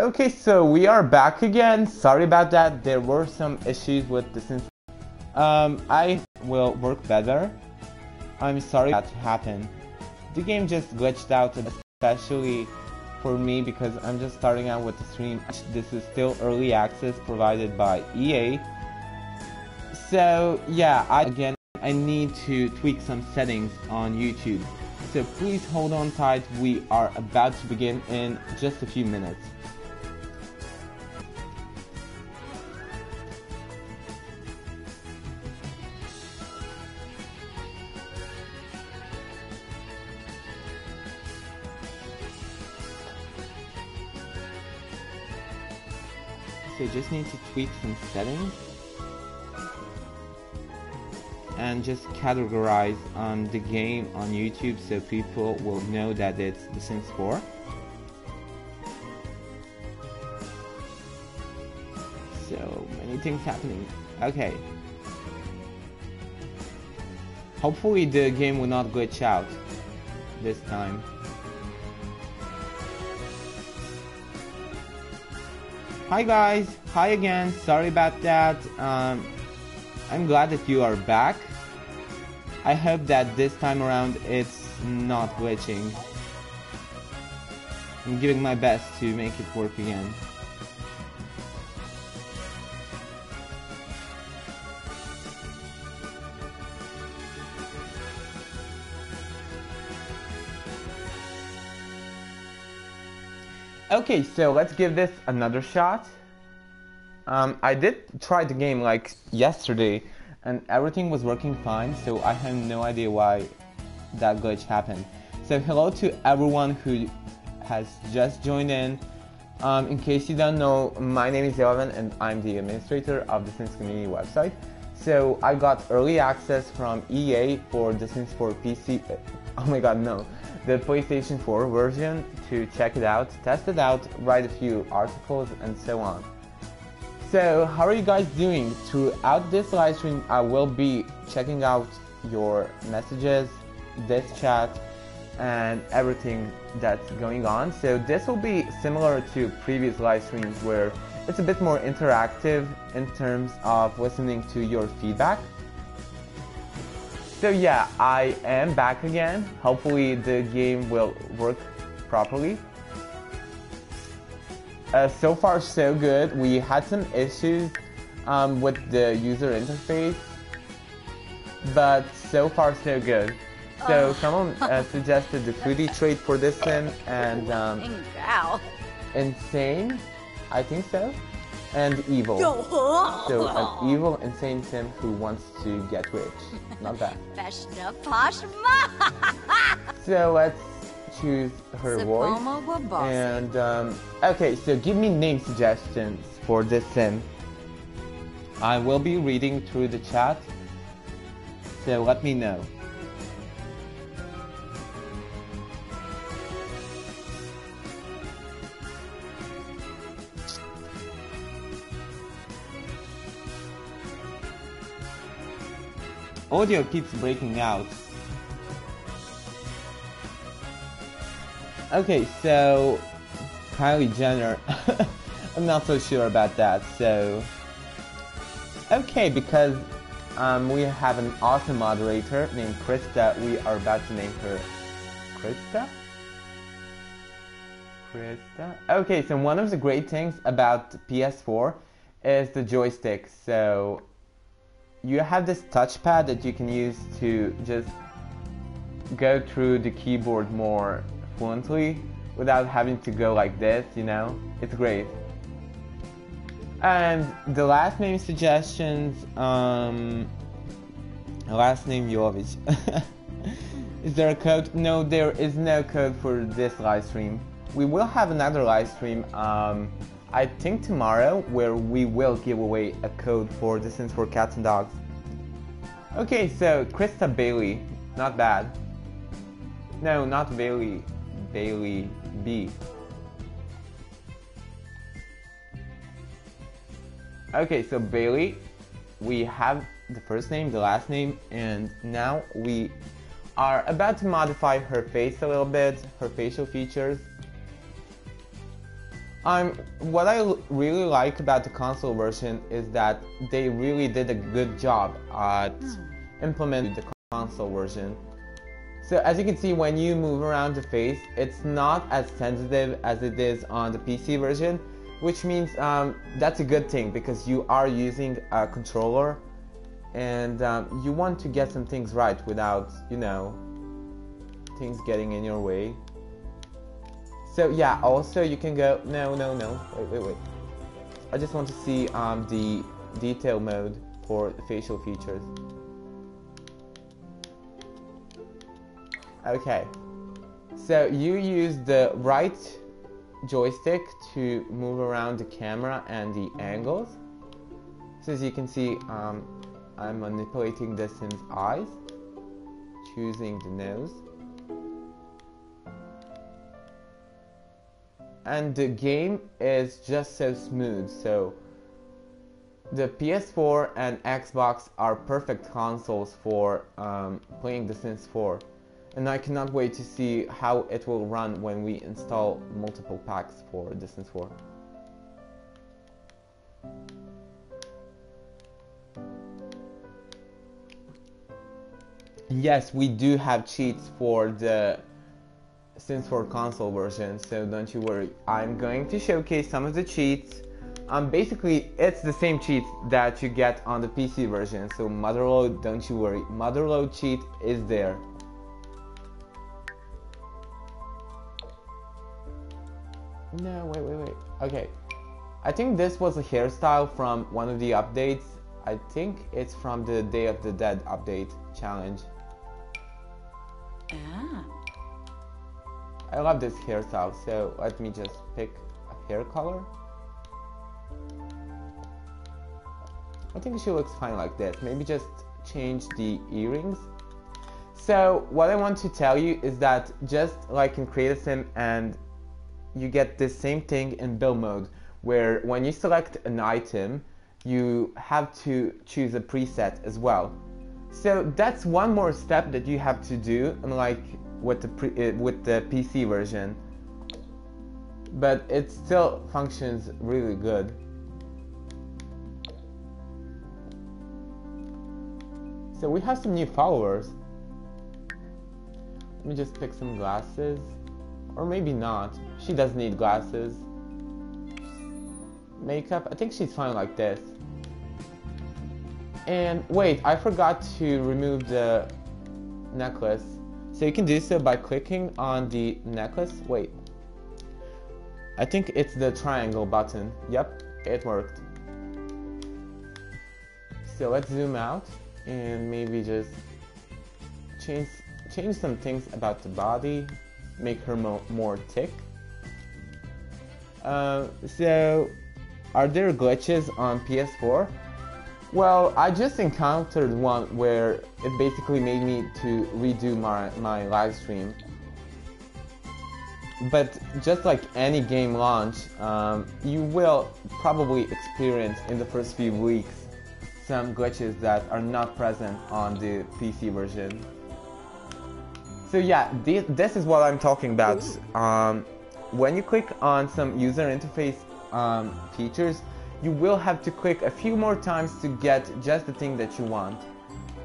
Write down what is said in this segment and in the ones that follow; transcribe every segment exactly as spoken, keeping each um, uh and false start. Okay, so we are back again. Sorry about that. There were some issues with the Sims. Um, I will work better. I'm sorry that happened. The game just glitched out, especially for me because I'm just starting out with the stream. This is still early access provided by E A. So yeah, I, again, I need to tweak some settings on YouTube. So please hold on tight, we are about to begin in just a few minutes. So just need to tweak some settings and just categorize um, the game on YouTube so people will know that it's The Sims four. So many things happening. Okay. Hopefully the game will not glitch out this time. Hi guys, hi again, sorry about that. Um, I'm glad that you are back. I hope that this time around it's not glitching. I'm giving my best to make it work again. Okay, so let's give this another shot. Um, I did try the game like yesterday and everything was working fine, so I have no idea why that glitch happened. So hello to everyone who has just joined in. Um, in case you don't know, my name is Eleven and I'm the administrator of the Sims Community website. So I got early access from E A for the Sims four P C, oh my god no, the PlayStation four version to check it out, test it out, write a few articles and so on. So how are you guys doing? Throughout this live stream I will be checking out your messages, this chat and everything that's going on. So this will be similar to previous live streams where it's a bit more interactive in terms of listening to your feedback. So yeah, I am back again. Hopefully the game will work properly. Uh, so far so good. We had some issues um, with the user interface, but so far so good. So someone uh, suggested the foodie trait for this sim and um, insane, I think so, and evil. So an evil, insane sim who wants to get rich. Not bad. So let's choose her voice. And um, okay, so give me name suggestions for this sim. I will be reading through the chat, so let me know. Audio keeps breaking out. Okay, so Kylie Jenner, I'm not so sure about that, so... Okay, because um, we have an awesome moderator named Krista, we are about to name her Krista? Krista? Okay, so one of the great things about P S four is the joystick, so... You have this touchpad that you can use to just go through the keyboard more fluently without having to go like this, you know? It's great. And the last name suggestions, um... last name Jovic. Is there a code? No, there is no code for this live stream. We will have another live stream, um... I think tomorrow, where we will give away a code for the Sims for Cats and Dogs. Okay, so Krista Bailey, not bad. No, not Bailey, Bailey B. Okay, so Bailey, we have the first name, the last name, and now we are about to modify her face a little bit, her facial features. I'm, what I really like about the console version is that they really did a good job at implementing the console version. So as you can see, when you move around the face, it's not as sensitive as it is on the P C version, which means um, that's a good thing because you are using a controller and um, you want to get some things right without, you know, things getting in your way. So yeah, also you can go, no, no, no, wait, wait, wait. I just want to see um, the detail mode for facial features. Okay, so you use the right joystick to move around the camera and the angles. So as you can see, um, I'm manipulating the Sim's eyes, choosing the nose. And the game is just so smooth, so the P S four and Xbox are perfect consoles for um, playing the Sims four. And I cannot wait to see how it will run when we install multiple packs for the Sims four. Yes, we do have cheats for the Sims four console version, so don't you worry. I'm going to showcase some of the cheats. Um, basically, it's the same cheat that you get on the P C version, so motherlode, don't you worry. Motherlode cheat is there. No, wait, wait, wait. Okay. I think this was a hairstyle from one of the updates. I think it's from the Day of the Dead update challenge. Ah. I love this hairstyle, so let me just pick a hair color. I think she looks fine like this. Maybe just change the earrings. So what I want to tell you is that just like in Create a Sim, and you get the same thing in build mode, where when you select an item, you have to choose a preset as well. So that's one more step that you have to do, unlike with the pre, uh, with the P C version, but it still functions really good. So we have some new followers. Let me just pick some glasses, or maybe not. She does need glasses. Makeup, I think she's fine like this. And wait, I forgot to remove the necklace. So you can do so by clicking on the necklace. Wait, I think it's the triangle button. Yep, it worked. So let's zoom out and maybe just change change some things about the body, make her mo more thick. Uh, so are there glitches on P S four? Well, I just encountered one where it basically made me to redo my, my live stream. But just like any game launch, um, you will probably experience in the first few weeks some glitches that are not present on the P C version. So yeah, th this is what I'm talking about. Um, when you click on some user interface um, features, you will have to click a few more times to get just the thing that you want.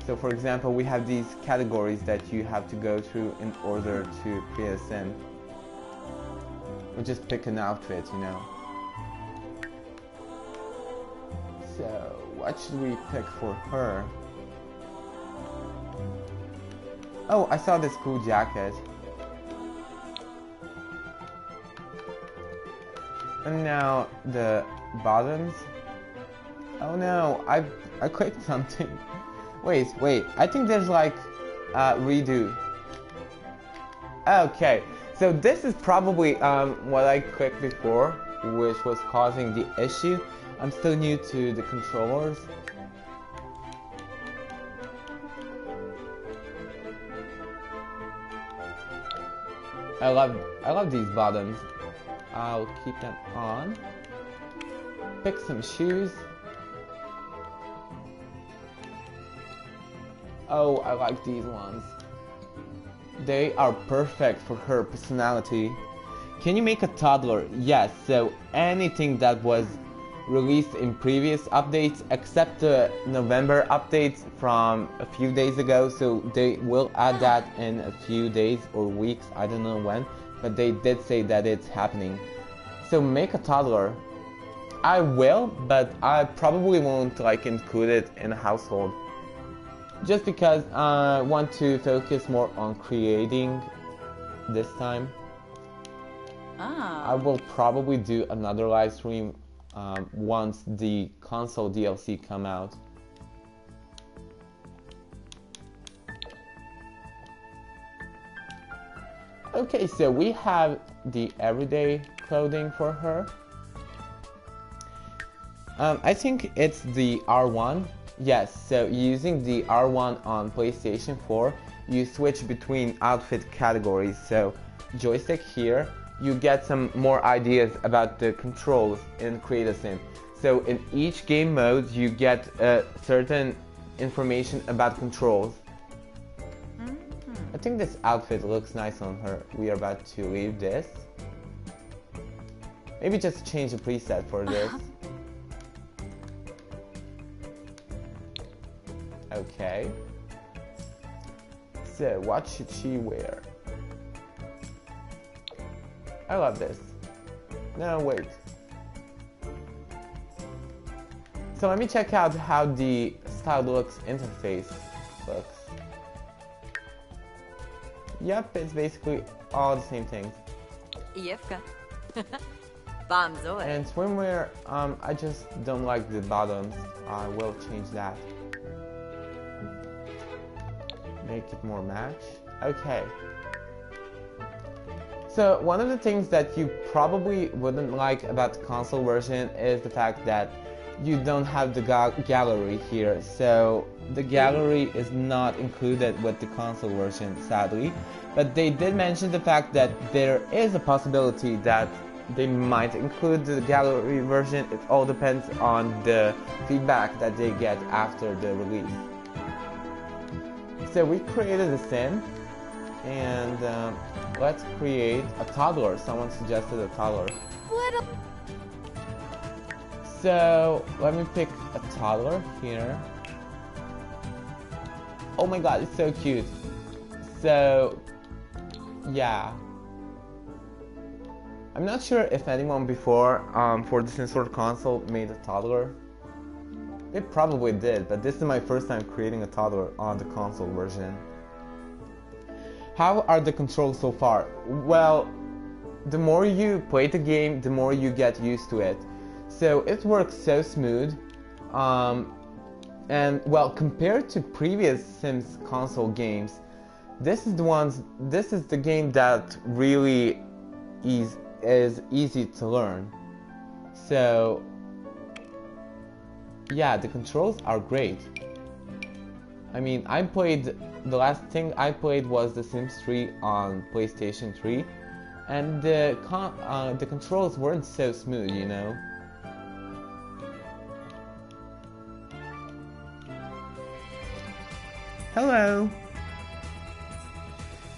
So for example, we have these categories that you have to go through in order to create a sim. Or just pick an outfit, you know. So what should we pick for her? Oh, I saw this cool jacket. And now the bottoms. Oh no, I I clicked something. Wait, wait. I think there's like uh, redo. Okay, so this is probably um, what I clicked before, which was causing the issue. I'm still new to the controllers. I love I love these bottoms. I'll keep them on. Pick some shoes. Oh, I like these ones. They are perfect for her personality. Can you make a toddler? Yes, so anything that was released in previous updates, except the November updates from a few days ago, so they will add that in a few days or weeks, I don't know when, but they did say that it's happening. So make a toddler. I will, but I probably won't like include it in a household, just because I want to focus more on creating this time. Ah. I will probably do another live stream um, once the console D L C come out. Okay, so we have the everyday clothing for her. Um, I think it's the R one. Yes, so using the R one on PlayStation four, you switch between outfit categories. So joystick here, you get some more ideas about the controls in Create a Sim. So in each game mode, you get uh, certain information about controls. Mm-hmm. I think this outfit looks nice on her. We are about to leave this. Maybe just change the preset for this. Okay. So what should she wear? I love this. No, wait. So let me check out how the styled looks interface looks. Yep, it's basically all the same things. And swimwear, um, I just don't like the bottoms. I will change that. Make it more match. Okay. So one of the things that you probably wouldn't like about the console version is the fact that you don't have the ga gallery here. So the gallery is not included with the console version, sadly. But they did mention the fact that there is a possibility that they might include the gallery version. It all depends on the feedback that they get after the release. So we created a sim, and um, let's create a toddler. Someone suggested a toddler. Little. So let me pick a toddler here. Oh my god, it's so cute. So yeah, I'm not sure if anyone before um, for the Sims four console made a toddler. They probably did, but this is my first time creating a toddler on the console version. How are the controls so far? Well, the more you play the game, the more you get used to it. So it works so smooth. Um, and well, compared to previous Sims console games, this is the ones, this is the game that really is, is easy to learn. So yeah, the controls are great. I mean, I played, the last thing I played was the Sims three on PlayStation three, and the, con uh, the controls weren't so smooth, you know. Hello!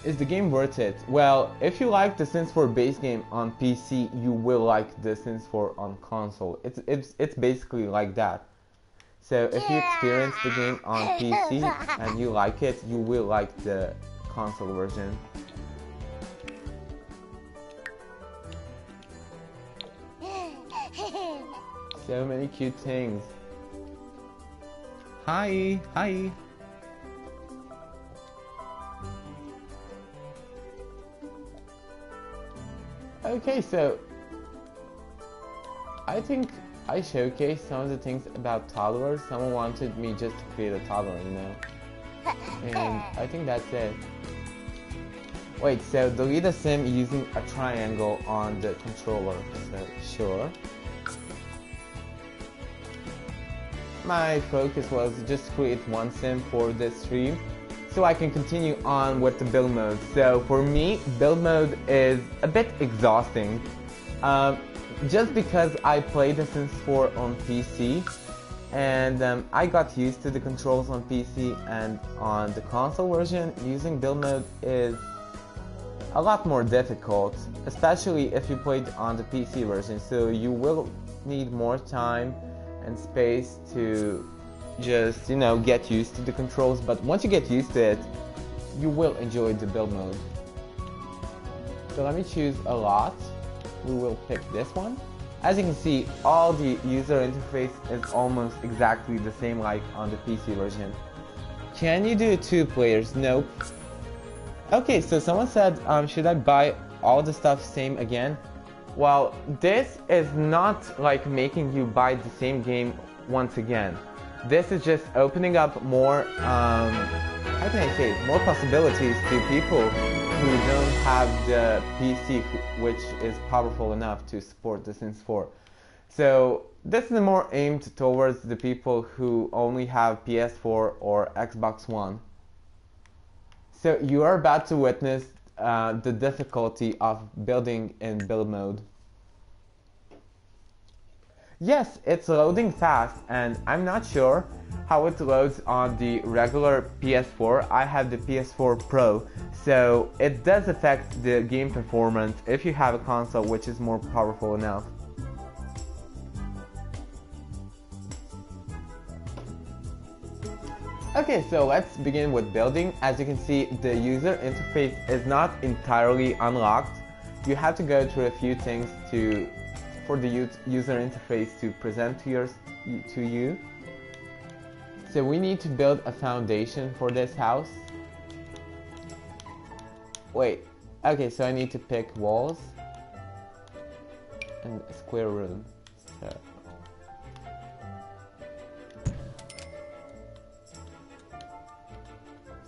Is the game worth it? Well, if you like the Sims four base game on P C, you will like the Sims four on console. It's, it's, it's basically like that. So if you experience the game on P C and you like it, you will like the console version. So many cute things. Hi, hi. Okay, so I think I showcased some of the things about toddlers. Someone wanted me just to create a toddler, you know? And I think that's it. Wait, so delete a sim using a triangle on the controller. So, sure. My focus was just to create one sim for this stream, so I can continue on with the build mode. So for me, build mode is a bit exhausting. Um, Just because I played the Sims four on P C, and um, I got used to the controls on P C, and on the console version, using build mode is a lot more difficult, especially if you played on the P C version, so you will need more time and space to just, you know, get used to the controls, but once you get used to it, you will enjoy the build mode. So let me choose a lot. We will pick this one. As you can see, all the user interface is almost exactly the same like on the P C version. Can you do two players? Nope. Okay, so someone said, um, should I buy all the stuff same again? Well, this is not like making you buy the same game once again. This is just opening up more, um, how can I say, more possibilities to people who don't have the P C which is powerful enough to support the Sims four. So this is more aimed towards the people who only have P S four or Xbox One. So you are about to witness uh, the difficulty of building in build mode. Yes, it's loading fast, and I'm not sure how it loads on the regular P S four. I have the P S four Pro, so it does affect the game performance if you have a console which is more powerful enough. Okay, so let's begin with building. As you can see, the user interface is not entirely unlocked. You have to go through a few things to for the user interface to present to, your, to you. So we need to build a foundation for this house. Wait, okay, so I need to pick walls and a square room. So.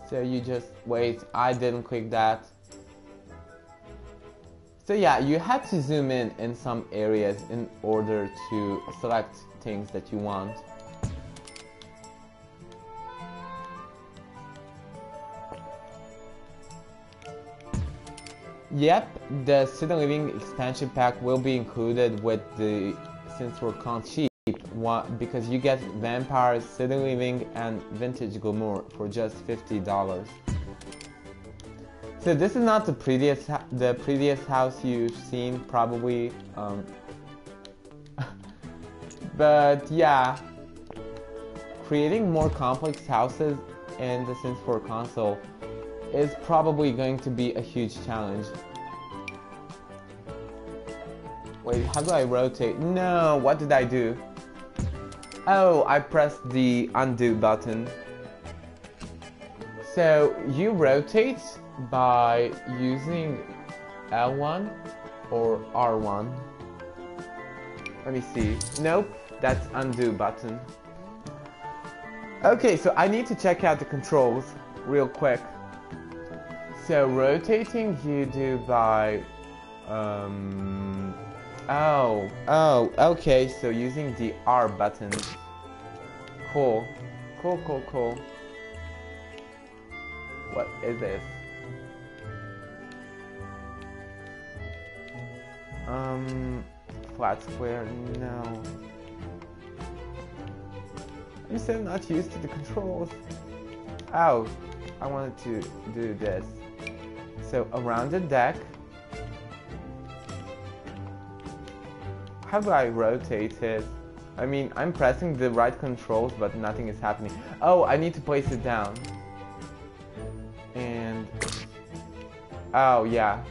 so you just, wait, I didn't click that. So yeah, you have to zoom in in some areas in order to select things that you want. Yep, the City Living expansion pack will be included with the Sims four Con Sheep because you get Vampires, City Living and Vintage Glamour for just fifty dollars. So this is not the previous the previous house you've seen probably, um, but yeah, creating more complex houses in the Sims four console is probably going to be a huge challenge. Wait, how do I rotate? No, what did I do? Oh, I pressed the undo button. So you rotate by using L one or R one. Let me see. Nope, that's undo button. Okay, so I need to check out the controls real quick. So rotating you do by um oh oh okay, so using the R button. Cool. Cool cool cool. What is this? Um, flat square, no. I'm so not used to the controls. Oh, I wanted to do this. So around the deck. How do I rotate it? I mean, I'm pressing the right controls, but nothing is happening. Oh, I need to place it down. And, oh yeah.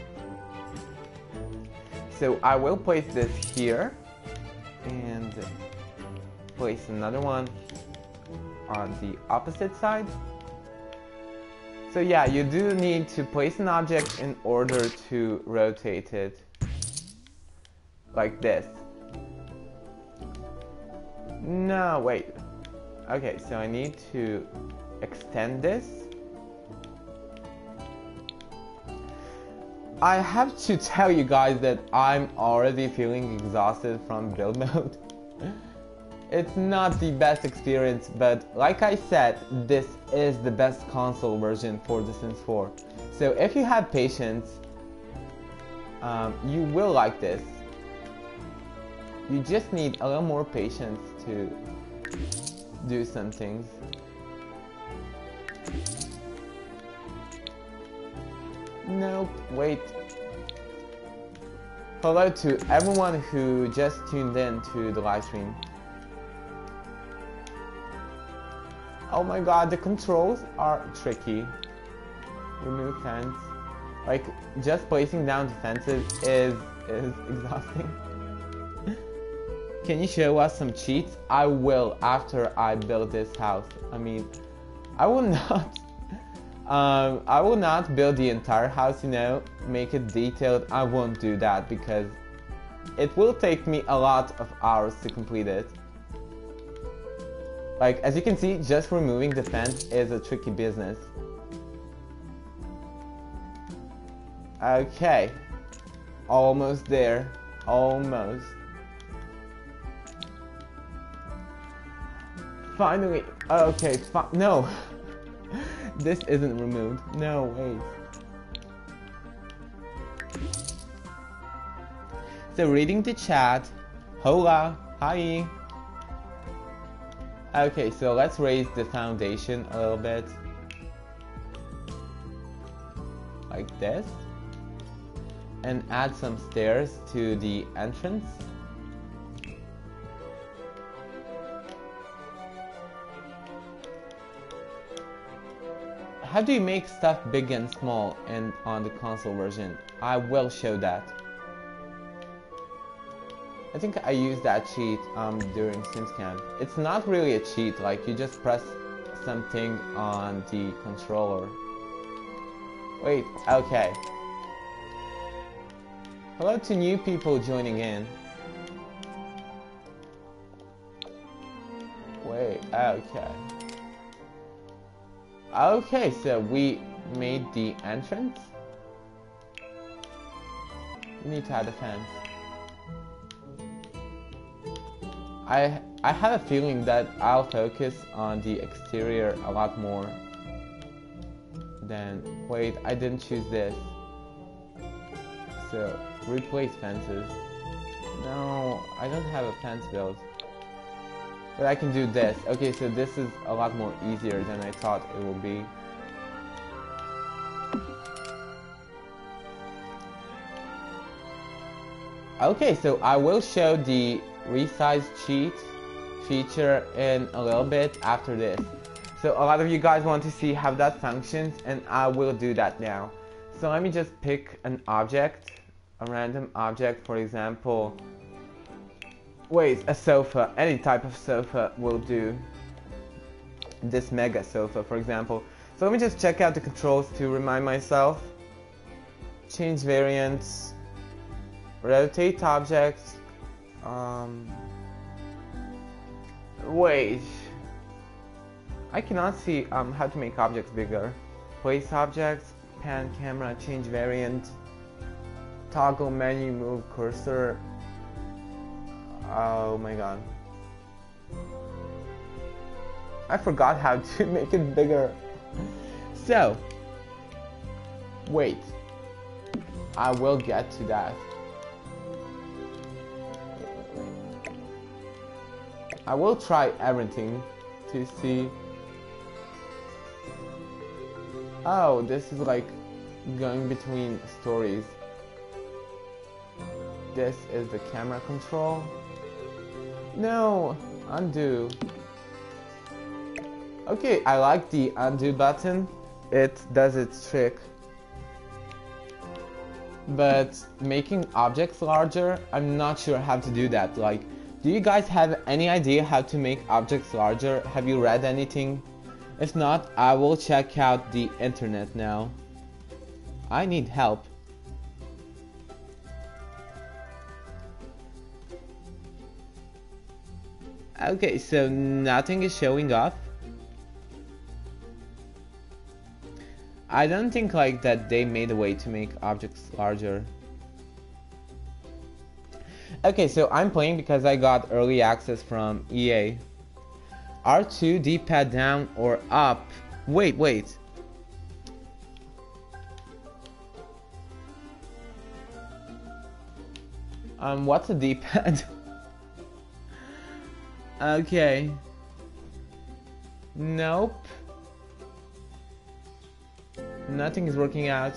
So I will place this here and place another one on the opposite side. So yeah, you do need to place an object in order to rotate it like this. No, wait. Okay, so I need to extend this. I have to tell you guys that I'm already feeling exhausted from build mode. It's not the best experience, but like I said, this is the best console version for the Sims four. So if you have patience, um, you will like this. You just need a little more patience to do some things. Nope, wait. Hello to everyone who just tuned in to the live stream. Oh my god, the controls are tricky. Remove fence. Like, just placing down the fences is, is exhausting. Can you show us some cheats? I will, after I build this house. I mean, I will not. Um, I will not build the entire house, you know, make it detailed. I won't do that because it will take me a lot of hours to complete it. Like, as you can see, just removing the fence is a tricky business. Okay. Almost there. Almost. Finally. Okay, fi- no. This isn't removed. No, wait. So reading the chat. Hola. Hi. Okay, so let's raise the foundation a little bit. Like this. And add some stairs to the entrance. How do you make stuff big and small and on the console version? I will show that. I think I used that cheat um, during Sims Camp. It's not really a cheat, like you just press something on the controller. Wait, okay. Hello to new people joining in. Wait, okay. Okay, so we made the entrance. We need to add a fence. I I have a feeling that I'll focus on the exterior a lot more than... Wait, I didn't choose this. So, replace fences. No, I don't have a fence built. But I can do this. Okay, so this is a lot more easier than I thought it would be. Okay, so I will show the resize cheat feature in a little bit after this. So a lot of you guys want to see how that functions, and I will do that now. So let me just pick an object, a random object, for example. Wait, a sofa, any type of sofa will do. This mega sofa, for example. So let me just check out the controls to remind myself. Change variants, rotate objects, um... wait, I cannot see um, how to make objects bigger. Place objects, pan camera, change variant, toggle menu, move cursor. Oh my god. I forgot how to make it bigger. So, wait. I will get to that. I will try everything to see. Oh, this is like going between stories. This is the camera control. No! Undo. Okay, I like the undo button. It does its trick. But making objects larger, I'm not sure how to do that. Like, do you guys have any idea how to make objects larger? Have you read anything? If not, I will check out the internet now. I need help. Okay, so nothing is showing up. I don't think like that they made a way to make objects larger. Okay, so I'm playing because I got early access from E A. R two, D-pad down or up. Wait, wait. Um, what's a D-pad? Okay. Nope. Nothing is working out.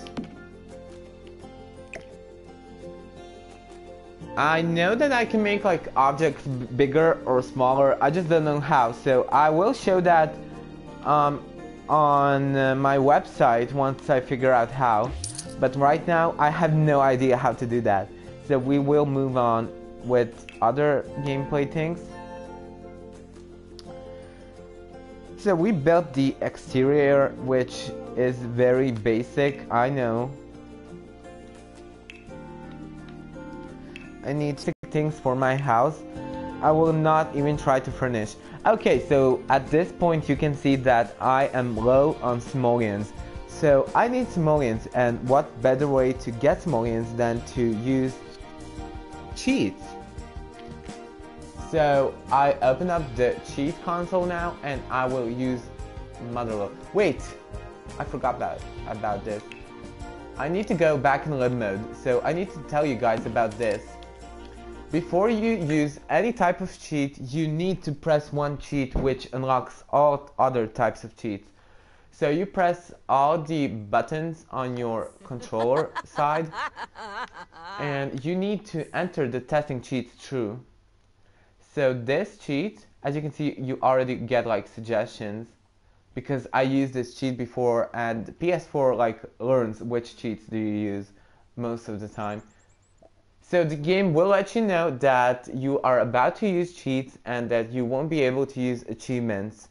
I know that I can make like objects bigger or smaller, I just don't know how, so I will show that um, on uh, my website once I figure out how, but right now I have no idea how to do that, so we will move on with other gameplay things. So we built the exterior, which is very basic, I know. I need six things for my house. I will not even try to furnish. Okay, so at this point you can see that I am low on simoleons. So I need simoleons, and what better way to get simoleons than to use cheats. So I open up the cheat console now and I will use motherlode. Wait, I forgot about, about this. I need to go back in live mode, so I need to tell you guys about this. Before you use any type of cheat, you need to press one cheat which unlocks all other types of cheats. So you press all the buttons on your controller side, and you need to enter the testing cheat through. So this cheat, as you can see, you already get like suggestions, because I used this cheat before, and P S four like learns which cheats do you use most of the time. So the game will let you know that you are about to use cheats and that you won't be able to use achievements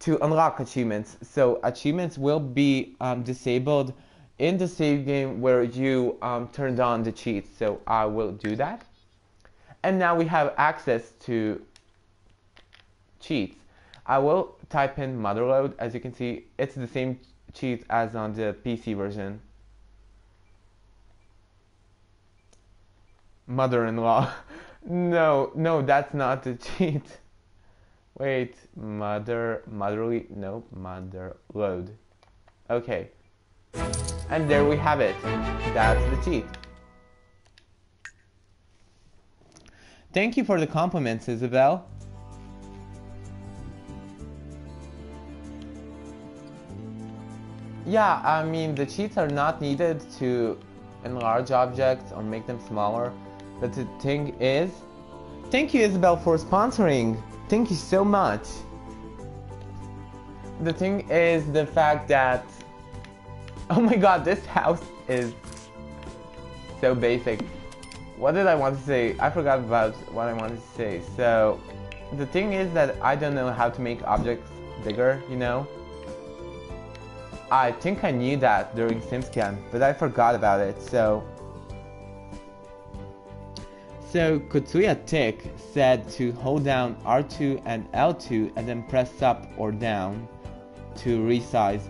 to unlock achievements. So achievements will be um, disabled in the save game where you um, turned on the cheats. So I will do that. And now we have access to cheats. I will type in motherlode. As you can see, it's the same cheat as on the P C version. Mother-in-law. No, no, that's not the cheat. Wait, mother, motherly, no, motherlode. Okay. And there we have it. That's the cheat. Thank you for the compliments, Isabel. Yeah, I mean, the cheats are not needed to enlarge objects or make them smaller. But the thing is, thank you Isabel for sponsoring, thank you so much. The thing is the fact that, oh my god, this house is so basic. What did I want to say? I forgot about what I wanted to say. So the thing is that I don't know how to make objects bigger, you know. I think I knew that during SimsCam, but I forgot about it, so... So Kotsuya Tick said to hold down R two and L two and then press up or down to resize.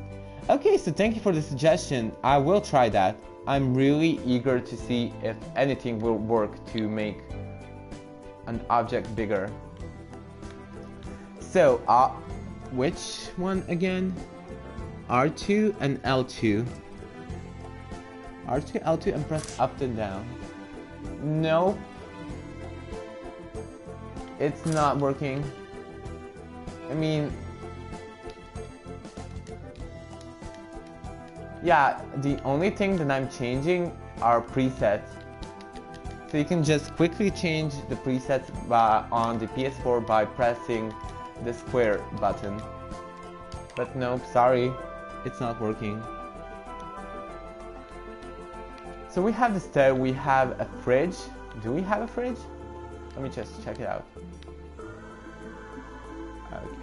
Okay, so thank you for the suggestion. I will try that. I'm really eager to see if anything will work to make an object bigger. So, uh, which one again? R two and L two. R two, L two and press up and down. No. It's not working. I mean... Yeah, the only thing that I'm changing are presets. So you can just quickly change the presets by, on the P S four by pressing the square button. But nope, sorry, it's not working. So we have the stove, we have a fridge. Do we have a fridge? Let me just check it out.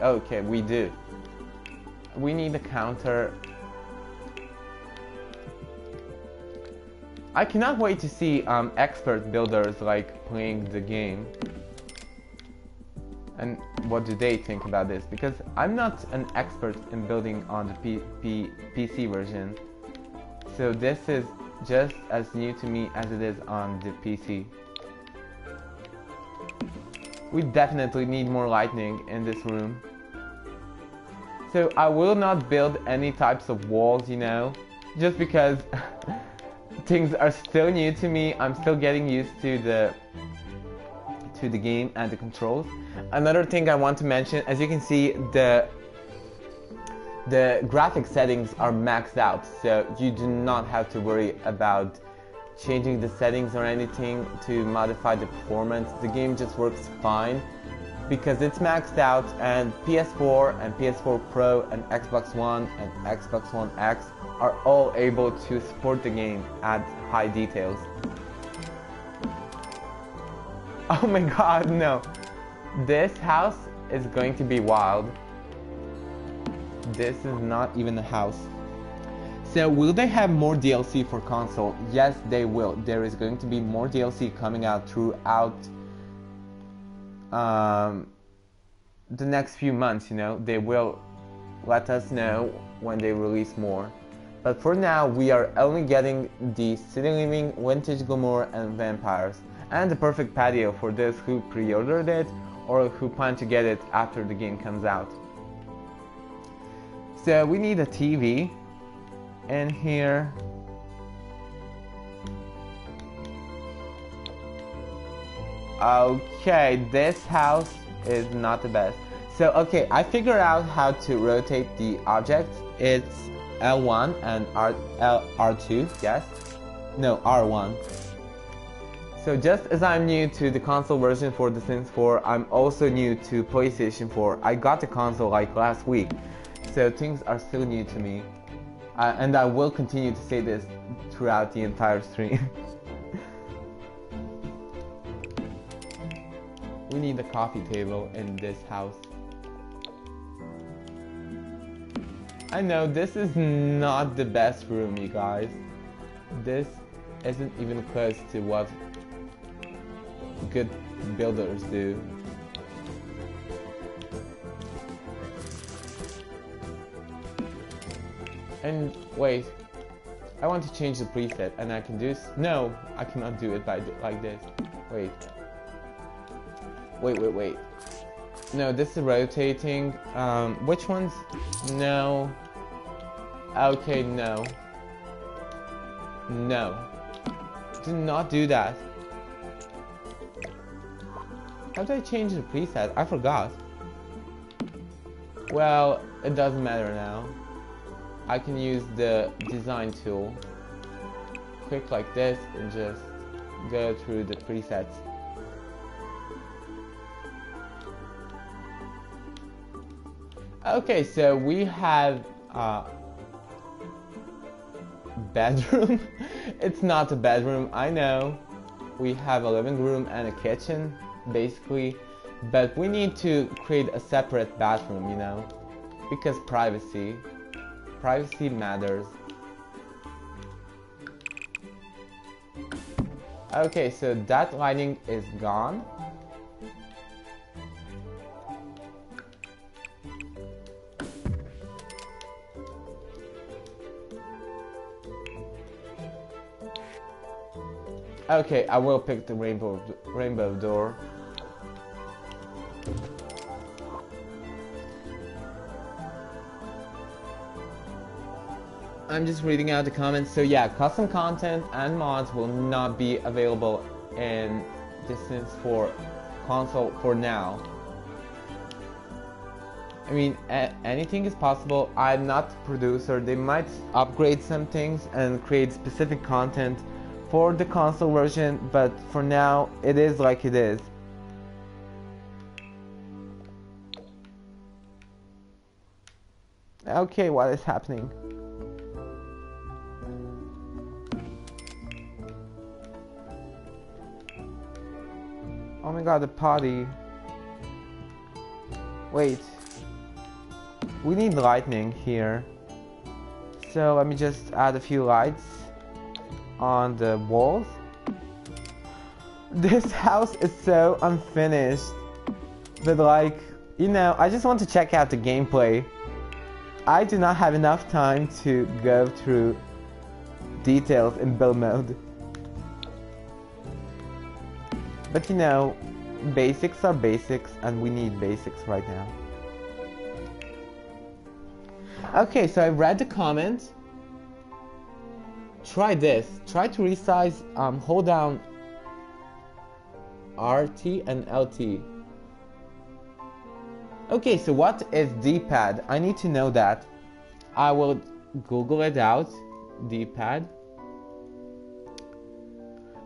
Okay, we do. We need a counter. I cannot wait to see um, expert builders like playing the game and what do they think about this, because I'm not an expert in building on the P P PC version, so this is just as new to me as it is on the P C. We definitely need more lighting in this room. So I will not build any types of walls, you know, just because things are still new to me. I'm still getting used to the to the game and the controls. Another thing I want to mention, as you can see, the the graphic settings are maxed out, so you do not have to worry about changing the settings or anything to modify the performance. The game just works fine because it's maxed out, and P S four and P S four Pro and Xbox One and Xbox One X are all able to support the game at high details. Oh my god, no. This house is going to be wild. This is not even a house. So will they have more D L C for console? Yes, they will. There is going to be more D L C coming out throughout um, the next few months, you know. They will let us know when they release more. But for now, we are only getting the City Living, Vintage Glamour, and Vampires, and the Perfect Patio for those who pre-ordered it or who plan to get it after the game comes out. So we need a T V in here. Okay, this house is not the best. So okay, I figured out how to rotate the object. It's L one and R two, yes? No, R one. So just as I'm new to the console version for The Sims four, I'm also new to PlayStation four. I got the console like last week, so things are still new to me. Uh, and I will continue to say this throughout the entire stream. We need a coffee table in this house. I know this is not the best room, you guys. This isn't even close to what good builders do. And wait, I want to change the preset, and I can do s no, I cannot do it by th like this. Wait, wait, wait, wait. No, this is rotating. Um, which ones? No. Okay, no. No. Do not do that. How did I change the preset? I forgot. Well, it doesn't matter now. I can use the design tool. Click like this and just go through the presets. Okay, so we have a uh, bedroom. It's not a bedroom, I know. We have a living room and a kitchen, basically. But we need to create a separate bathroom, you know, because privacy. Privacy matters. Okay, so that lighting is gone. Okay, I will pick the rainbow rainbow door. I'm just reading out the comments. So yeah, custom content and mods will not be available in The Sims four console for now. I mean, anything is possible. I'm not the producer. They might upgrade some things and create specific content for the console version, but for now it is like it is. Okay, what is happening? Oh my god, the potty. Wait, we need lightning here, so let me just add a few lights on the walls. This house is so unfinished, but like, you know, I just want to check out the gameplay. I do not have enough time to go through details in build mode, but you know, basics are basics, and we need basics right now. Okay, so I read the comment. Try this. Try to resize. Um, hold down R T and L T. Okay, so what is D-pad? I need to know that. I will Google it out. D-pad.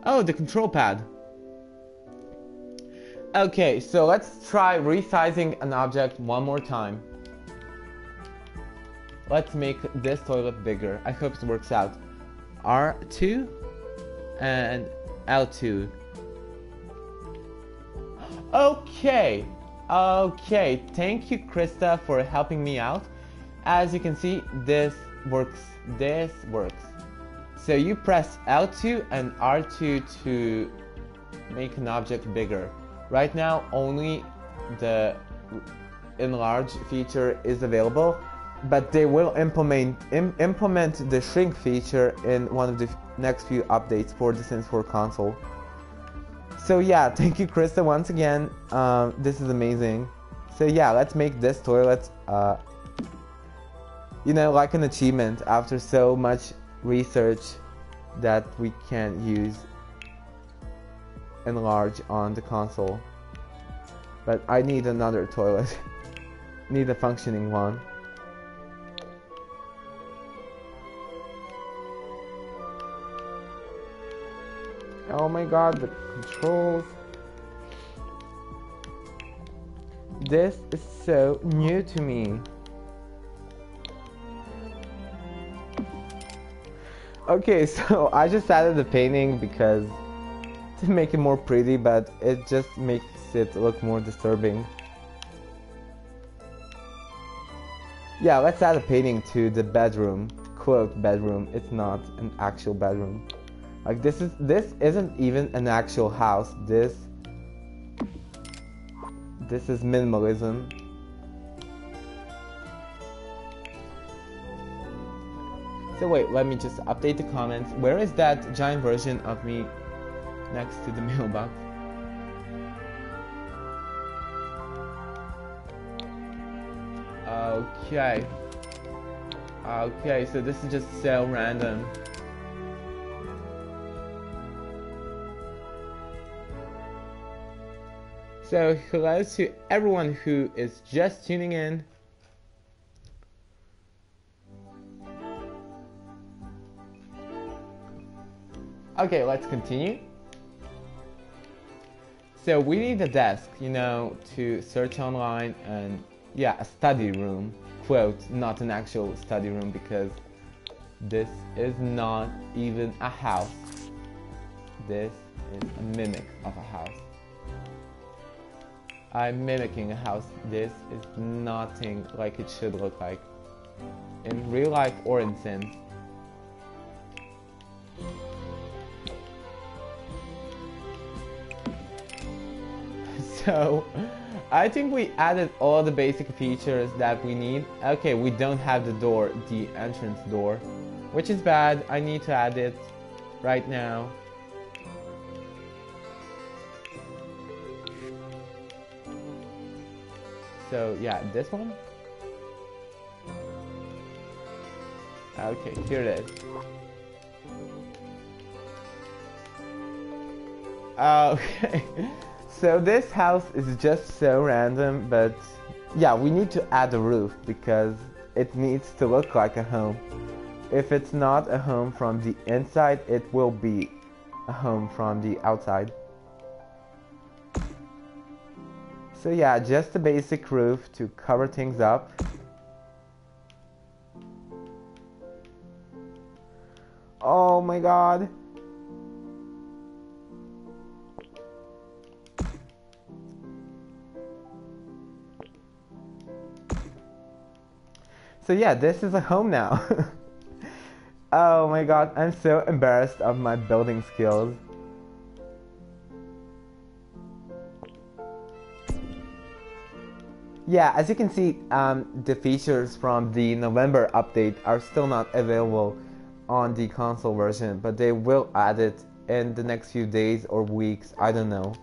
Oh, the control pad. Okay, so let's try resizing an object one more time. Let's make this toilet bigger. I hope it works out. R two and L two. Okay, okay, thank you, Krista, for helping me out. As you can see, this works, this works. So you press L two and R two to make an object bigger. Right now, only the enlarge feature is available, but they will implement im implement the shrink feature in one of the next few updates for the Sims four console. So yeah, thank you, Krista, once again. Um, this is amazing. So yeah, let's make this toilet, uh, you know, like an achievement after so much research that we can use enlarge on the console. But I need another toilet. Need a functioning one. Oh my god, the controls. This is so new to me. Okay, so I just added the painting because to make it more pretty, but it just makes it look more disturbing. Yeah, let's add a painting to the bedroom. Quote bedroom, it's not an actual bedroom. Like, this is this isn't even an actual house. This this is minimalism. So wait, let me just update the comments. Where is that giant version of me next to the mailbox? Okay. Okay, so this is just so random. So hello to everyone who is just tuning in. Okay, let's continue. So we need a desk, you know, to search online and, yeah, a study room. Quote, not an actual study room because this is not even a house. This is a mimic of a house. I'm mimicking a house. This is nothing like it should look like in real life or in Sims. So, I think we added all the basic features that we need. Okay, we don't have the door, the entrance door, which is bad. I need to add it right now. So yeah, this one. Okay, here it is. Okay, so this house is just so random, but yeah, we need to add a roof because it needs to look like a home. If it's not a home from the inside, it will be a home from the outside. So yeah, just a basic roof to cover things up. Oh my god. So yeah, this is a home now. Oh my god, I'm so embarrassed of my building skills. Yeah, as you can see, um, the features from the November update are still not available on the console version, but they will add it in the next few days or weeks, I don't know.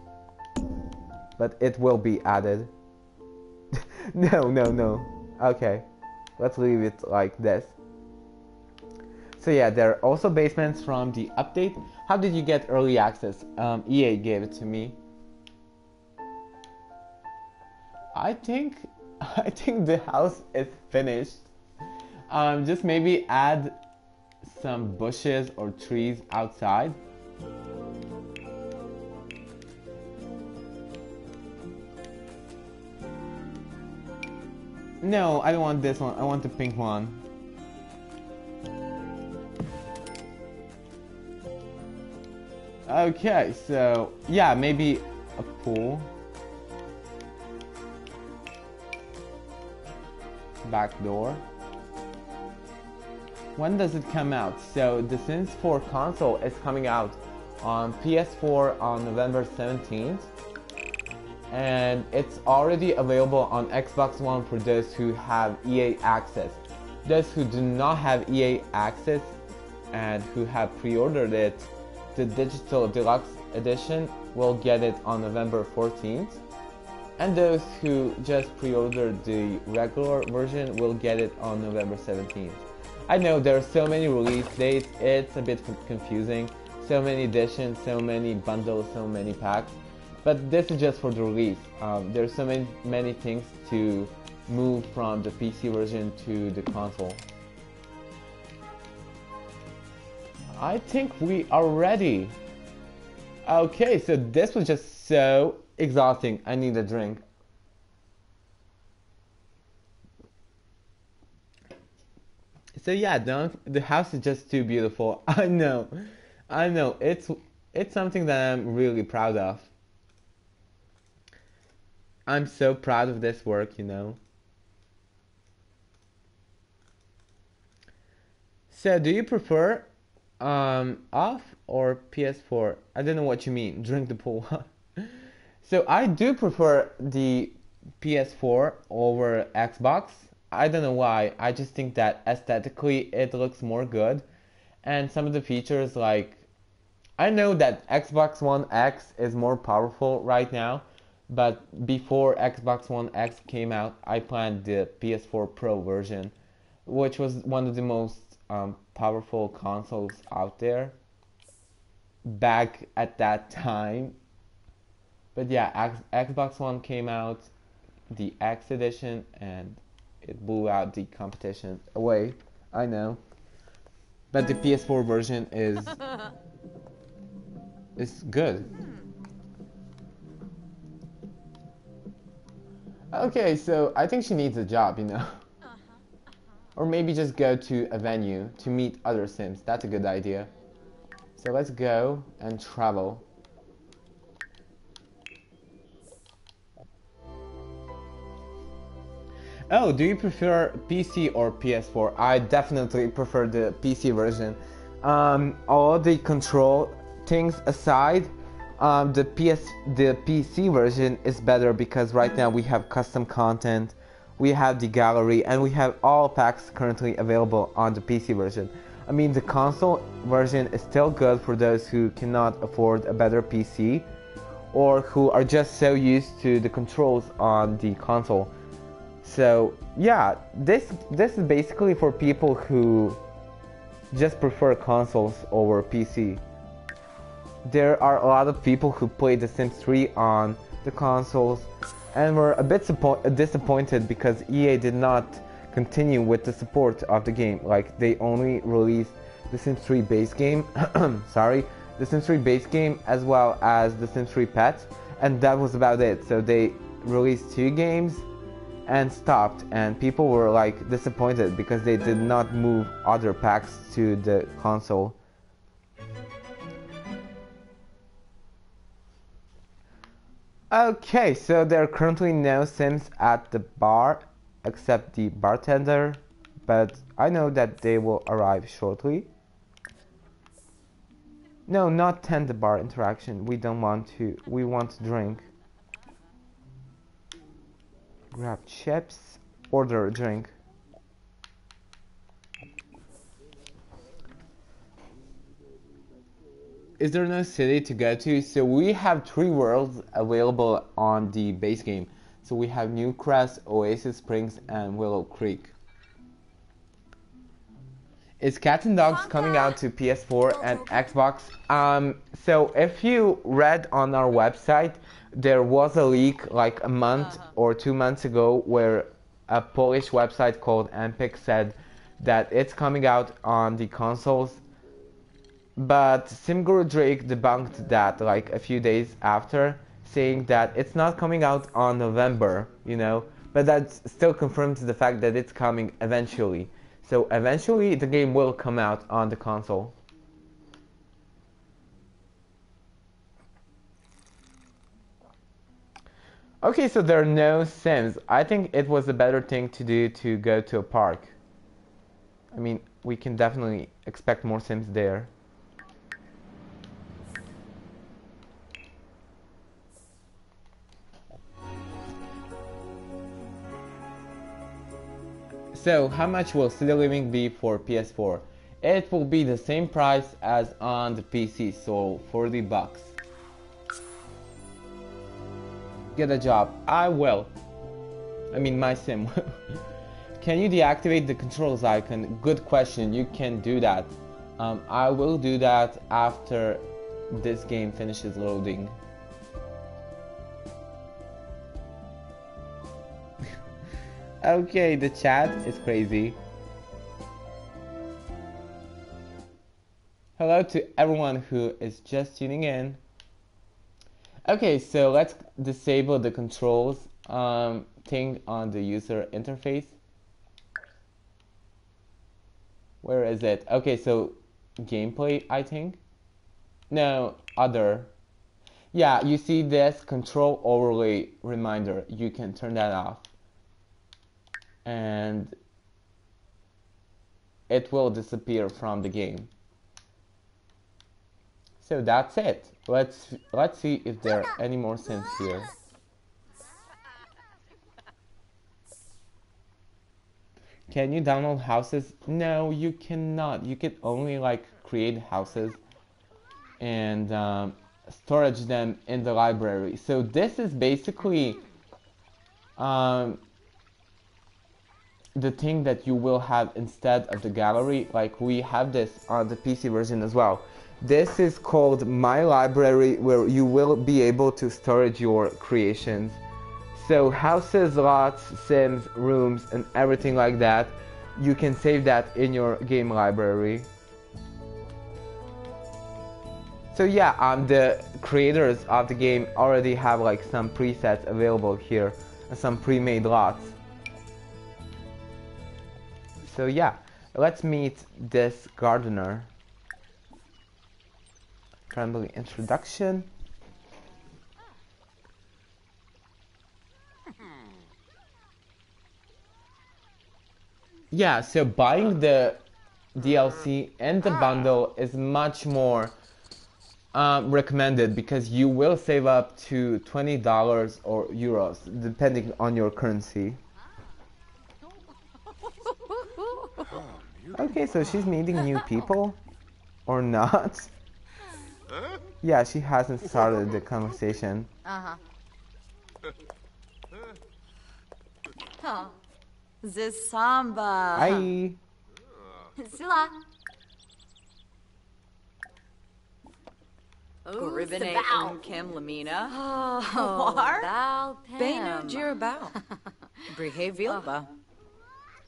But it will be added. No, no, no. Okay, let's leave it like this. So yeah, there are also basements from the update. How did you get early access? Um, E A gave it to me. I think I think the house is finished. Um, just maybe add some bushes or trees outside. No, I don't want this one. I want the pink one. Okay, so yeah, maybe a pool. Back door. When does it come out? So the Sims four console is coming out on P S four on November seventeenth, and it's already available on Xbox One for those who have E A access. Those who do not have E A access and who have pre-ordered it, the digital deluxe edition will get it on November fourteenth, and those who just pre-ordered the regular version will get it on November seventeenth. I know there are so many release dates, it's a bit confusing. So many editions, so many bundles, so many packs. But this is just for the release. Um, there's so many, many things to move from the P C version to the console. I think we are ready. Okay, so this was just so exhausting. I need a drink. So yeah, the, the house is just too beautiful. I know, I know. It's it's something that I'm really proud of. I'm so proud of this work, you know. So, do you prefer um, off or P S four? I don't know what you mean. Drink the pool. So I do prefer the P S four over Xbox. I don't know why, I just think that aesthetically it looks more good, and some of the features, like, I know that Xbox One X is more powerful right now, but before Xbox One X came out, I planned the P S four Pro version, which was one of the most um, powerful consoles out there back at that time. But yeah, X Xbox One came out, the X edition, and it blew out the competition away. I know, but the P S four version is is good. Okay, so I think she needs a job, you know, or maybe just go to a venue to meet other Sims. That's a good idea. So let's go and travel. Oh, do you prefer P C or P S four? I definitely prefer the P C version. Um, all the control things aside, um, the P S the P C version is better because right now we have custom content, we have the gallery, and we have all packs currently available on the P C version. I mean, the console version is still good for those who cannot afford a better P C or who are just so used to the controls on the console. So yeah, this this is basically for people who just prefer consoles over P C. There are a lot of people who played The Sims three on the consoles and were a bit disappointed because E A did not continue with the support of the game. Like, they only released The Sims three base game, sorry, The Sims three base game as well as The Sims three Pets, and that was about it. So they released two games and stopped, and people were like disappointed because they did not move other packs to the console. Okay, so there are currently no Sims at the bar except the bartender, but I know that they will arrive shortly. No, not tend the bar interaction. We don't want to, we want to drink. Grab chips, order a drink. Is there no city to go to? So we have three worlds available on the base game. So we have Newcrest, Oasis Springs, and Willow Creek. Is Cats and Dogs coming out to P S four and Xbox? Um, so if you read on our website, there was a leak like a month or two months ago where a Polish website called Ampic said that it's coming out on the consoles, but SimGuruDrake debunked that like a few days after, saying that it's not coming out on November, you know, but that's still confirms the fact that it's coming eventually. So eventually the game will come out on the console. Okay, so there are no Sims. I think it was a better thing to do to go to a park. I mean, we can definitely expect more Sims there. So how much will City Living be for P S four? It will be the same price as on the P C, so forty bucks. Get a job. I will. I mean, my sim will. Can you deactivate the controls icon? Good question. You can do that. Um, I will do that after this game finishes loading. Okay, the chat is crazy. Hello to everyone who is just tuning in. Okay, so let's disable the controls um, thing on the user interface. Where is it? Okay, so gameplay, I think. No, other. Yeah, you see this control overlay reminder. You can turn that off. And it will disappear from the game. So that's it. Let's let's see if there are any more Sims here. Can you download houses? No, you cannot. You can only like create houses and um, storage them in the library. So this is basically um, the thing that you will have instead of the gallery. Like we have this on the P C version as well. This is called My Library, where you will be able to storage your creations. So houses, lots, Sims, rooms, and everything like that, you can save that in your game library. So yeah, um, the creators of the game already have like some presets available here, some pre-made lots. So yeah, let's meet this gardener. Friendly introduction. Yeah, so buying the D L C and the bundle is much more um, recommended, because you will save up to twenty dollars or euros depending on your currency. Okay, so she's meeting new people or not. Yeah, she hasn't started the conversation. Uh huh. This samba. Hi. Sila. Ribene and Kim Lamina. Oh, Bal Pam. Beno Jirabao. Brehevilba.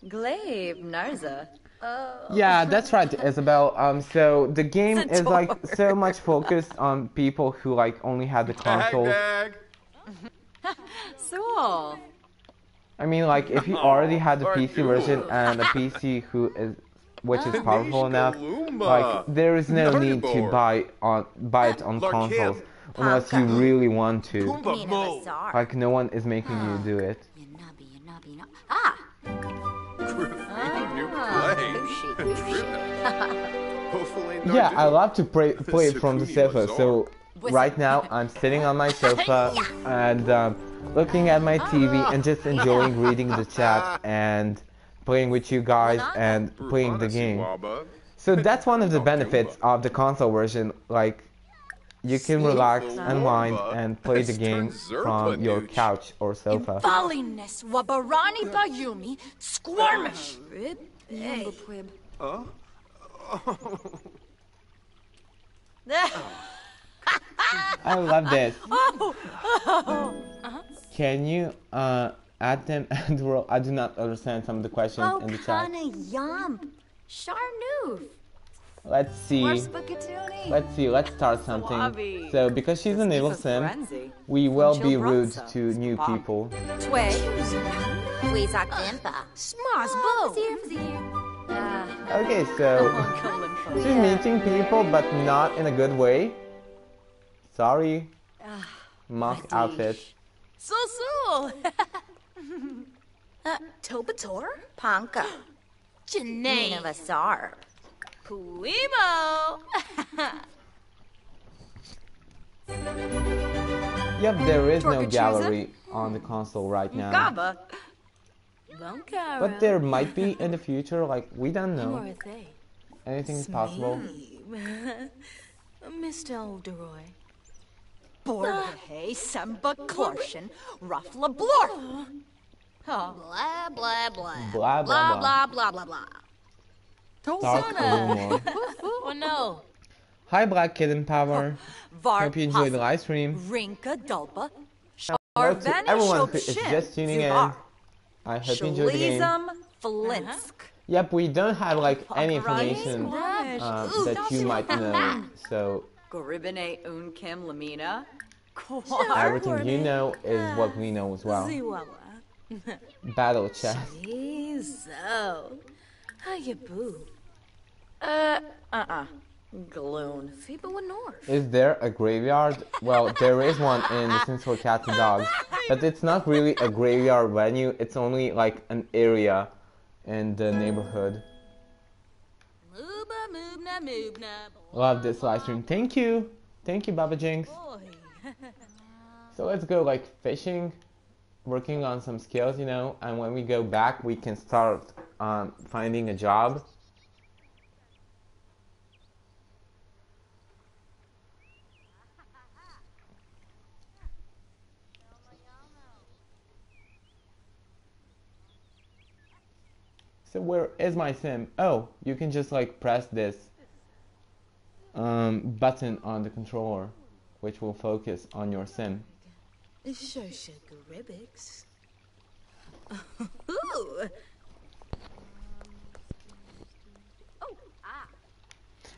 Glabe Narza. Yeah, that's right, Isabel. Um, so the game is like so much focused on people who like only had the console. So, I mean, like if you already had the P C version and a P C who is, which is powerful enough, like there is no need to buy on buy it on consoles unless you really want to. Like no one is making you do it. Ah. Yeah, I love to play, play from the sofa, so right now I'm sitting on my sofa and um, looking at my T V and just enjoying reading the chat and playing with you guys and playing the game. So that's one of the benefits of the console version, like you can relax, unwind, and play the game from your couch or sofa. I love this. Can you uh, add them at the world? I do not understand some of the questions in the chat. Let's see. Let's see. Let's start something. So, because she's an evil sim, we will be rude to new people. Okay, so she's meeting people, but not in a good way. Sorry. Mock outfit. So so. Tobator, Panka, Janine of Azar. Puimo! Yep, there is no gallery on the console right now. But there might be in the future, like, we don't know. Anything's possible. Mister Alderoy. Borhe, Samba Clarkson, Ruffla Blor! Blah, blah, blah. Blah, blah, blah, blah, blah. Oh no. Hi Black Kitten Power. Hope you enjoyed the live stream. Hello to everyone who is just tuning in. I hope you enjoyed the game. Yep, we don't have like any information uh, that you might know. So everything you know is what we know as well. Battle chest. Uh, uh-uh. Gloon. Is there a graveyard? Well, there is one in the Sims for Cats and Dogs, but it's not really a graveyard venue, it's only like an area in the neighborhood. Love this live stream. Thank you. Thank you, Baba Jinx. So let's go like fishing, working on some skills, you know, and when we go back, we can start Um, finding a job. So where is my sim? Oh, you can just like press this um, button on the controller, which will focus on your sim.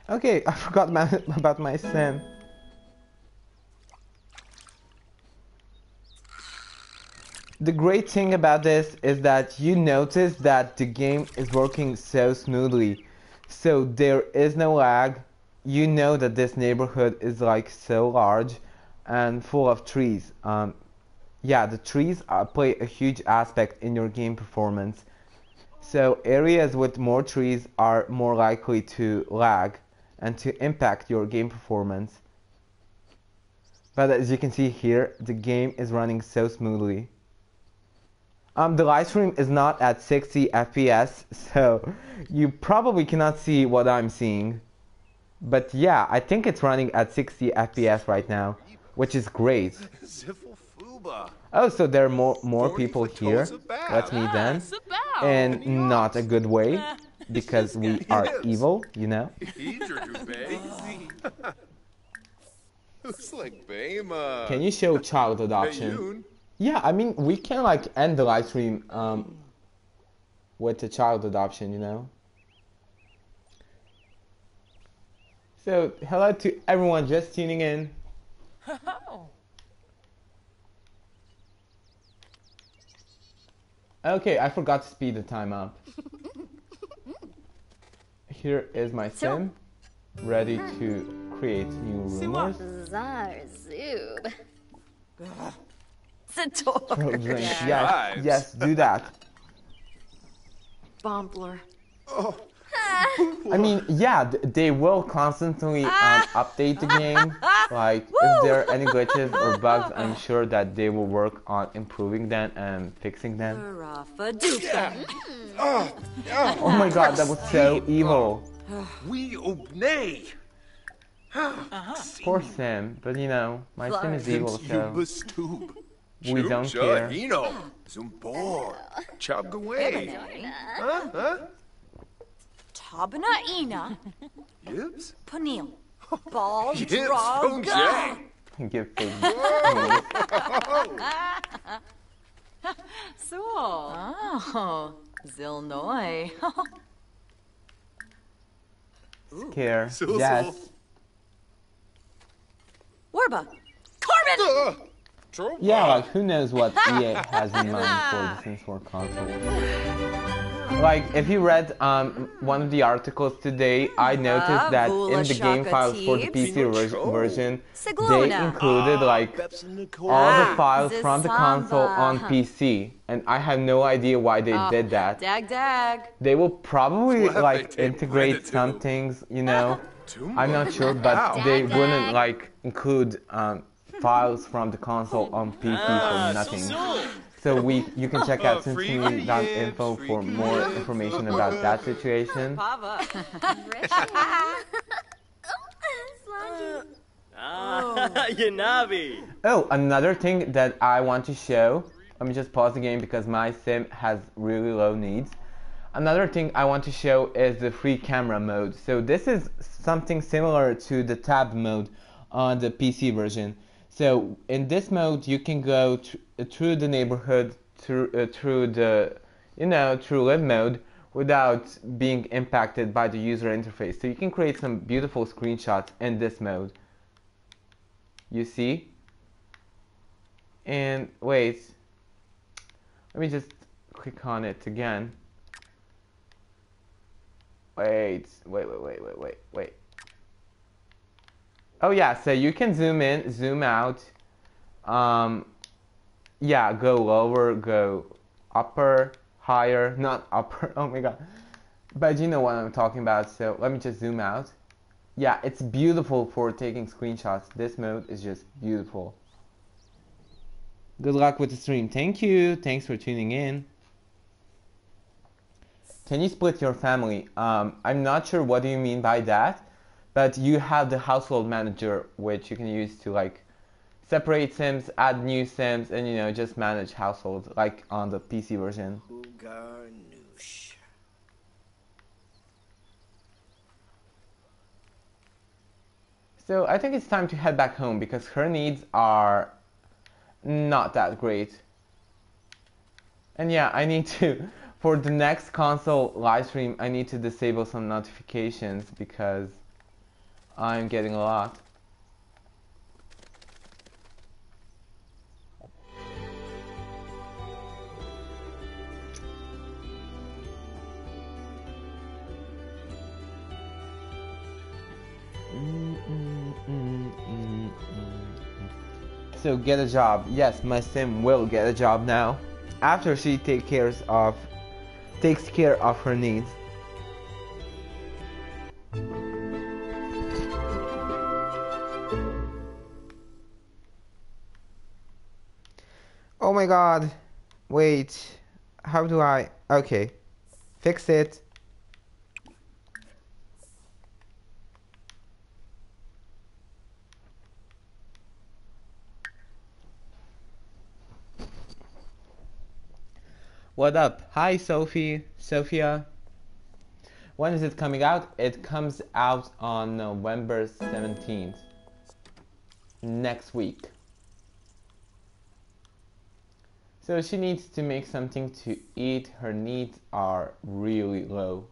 Okay, I forgot my, about my sim. The great thing about this is that you notice that the game is working so smoothly. So there is no lag. You know that this neighborhood is like so large and full of trees. Um, yeah, the trees are, play a huge aspect in your game performance. So areas with more trees are more likely to lag and to impact your game performance. But as you can see here, the game is running so smoothly. Um, the live stream is not at sixty F P S, so you probably cannot see what I'm seeing. But yeah, I think it's running at sixty F P S right now, which is great. Oh, so there are more more people here. Let's meet them, in not a good way, because we are evil, you know. Can you show child adoption? Yeah, I mean, we can like end the live stream um, with the child adoption, you know. So hello to everyone just tuning in. Okay, I forgot to speed the time up. Here is my sim, ready to create new rumors. Throat drink. Yes, yes, do that. Bombler. I mean, yeah, they will constantly um, update the game. Like, if there are any glitches or bugs, I'm sure that they will work on improving them and fixing them. Oh my god, that was so evil. Poor Sim, but you know, my Sim is evil, so we don't care. Huh? Huh? Tabana Ina. Yips. Panil. Ball. Draw. Go. Give food. So. Oh. Zilnoy. Care. So, yes. So. Warba. Corbin! Uh, Troy, yeah, like, who knows what E A has in mind for the Sims four console. Like, if you read um, one of the articles today, I noticed that in the game files for the P C version, they included, like, all the files from the console on P C. And I have no idea why they did that. Dag, dag. They will probably, like, integrate some things, you know? I'm not sure, but they wouldn't, like, include um, files from the console on P C for nothing. So we, you can check out Sims Community dot info for more information about that situation. Oh, another thing that I want to show. Let me just pause the game because my sim has really low needs. Another thing I want to show is the free camera mode. So this is something similar to the tab mode on the P C version. So in this mode, you can go tr through the neighborhood, through uh, through the, you know, through live mode without being impacted by the user interface. So you can create some beautiful screenshots in this mode. You see? And wait, let me just click on it again. Wait, wait, wait, wait, wait, wait, wait. Oh yeah, so you can zoom in, zoom out. Um, yeah, go lower, go upper, higher, not upper, oh my god. But you know what I'm talking about, so let me just zoom out. Yeah, it's beautiful for taking screenshots. This mode is just beautiful. Good luck with the stream. Thank you, thanks for tuning in. Can you split your family? Um, I'm not sure what do you mean by that, but you have the household manager, which you can use to like separate Sims, add new Sims, and you know, just manage households like on the P C version. Garnoosh. So I think it's time to head back home because her needs are not that great. And yeah, I need to. For the next console live stream, I need to disable some notifications because I'm getting a lot. So get a job. Yes, my sim will get a job now after she takes care of takes care of her needs. Oh my god. Wait. How do I... Okay. Fix it. What up? Hi, Sophie. Sophia. When is it coming out? It comes out on November seventeenth. Next week. So she needs to make something to eat. Her needs are really low.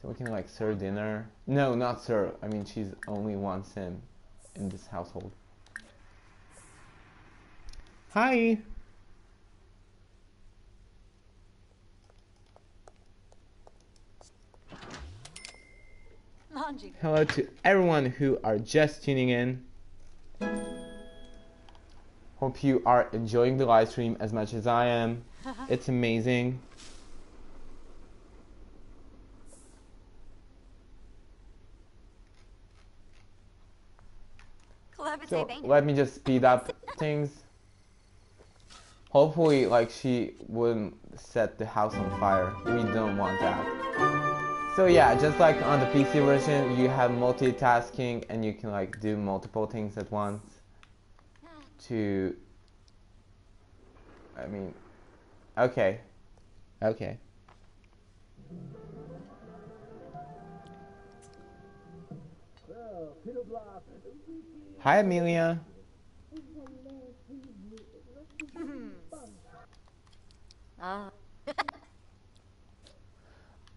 So we can like serve dinner. No, not serve. I mean, she's only one sim in this household. Hi. Hello to everyone who are just tuning in. Hope you are enjoying the live stream as much as I am. It's amazing. So let me just speed up things. Hopefully, like, she wouldn't set the house on fire. We don't want that. So yeah, just like on the P C version, you have multitasking and you can like do multiple things at once to, I mean, okay, okay. Hi, Amelia.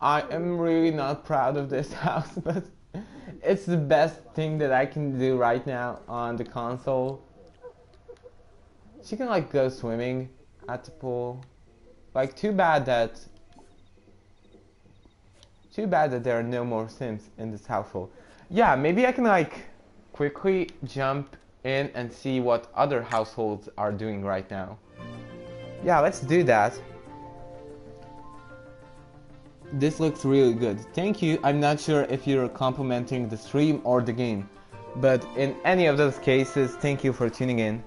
I am really not proud of this house, but it's the best thing that I can do right now on the console. She can like go swimming at the pool. Like too bad that too bad that there are no more Sims in this household. Yeah, maybe I can like quickly jump in and see what other households are doing right now. Yeah, let's do that. This looks really good. Thank you. I'm not sure if you're complimenting the stream or the game, but in any of those cases, thank you for tuning in.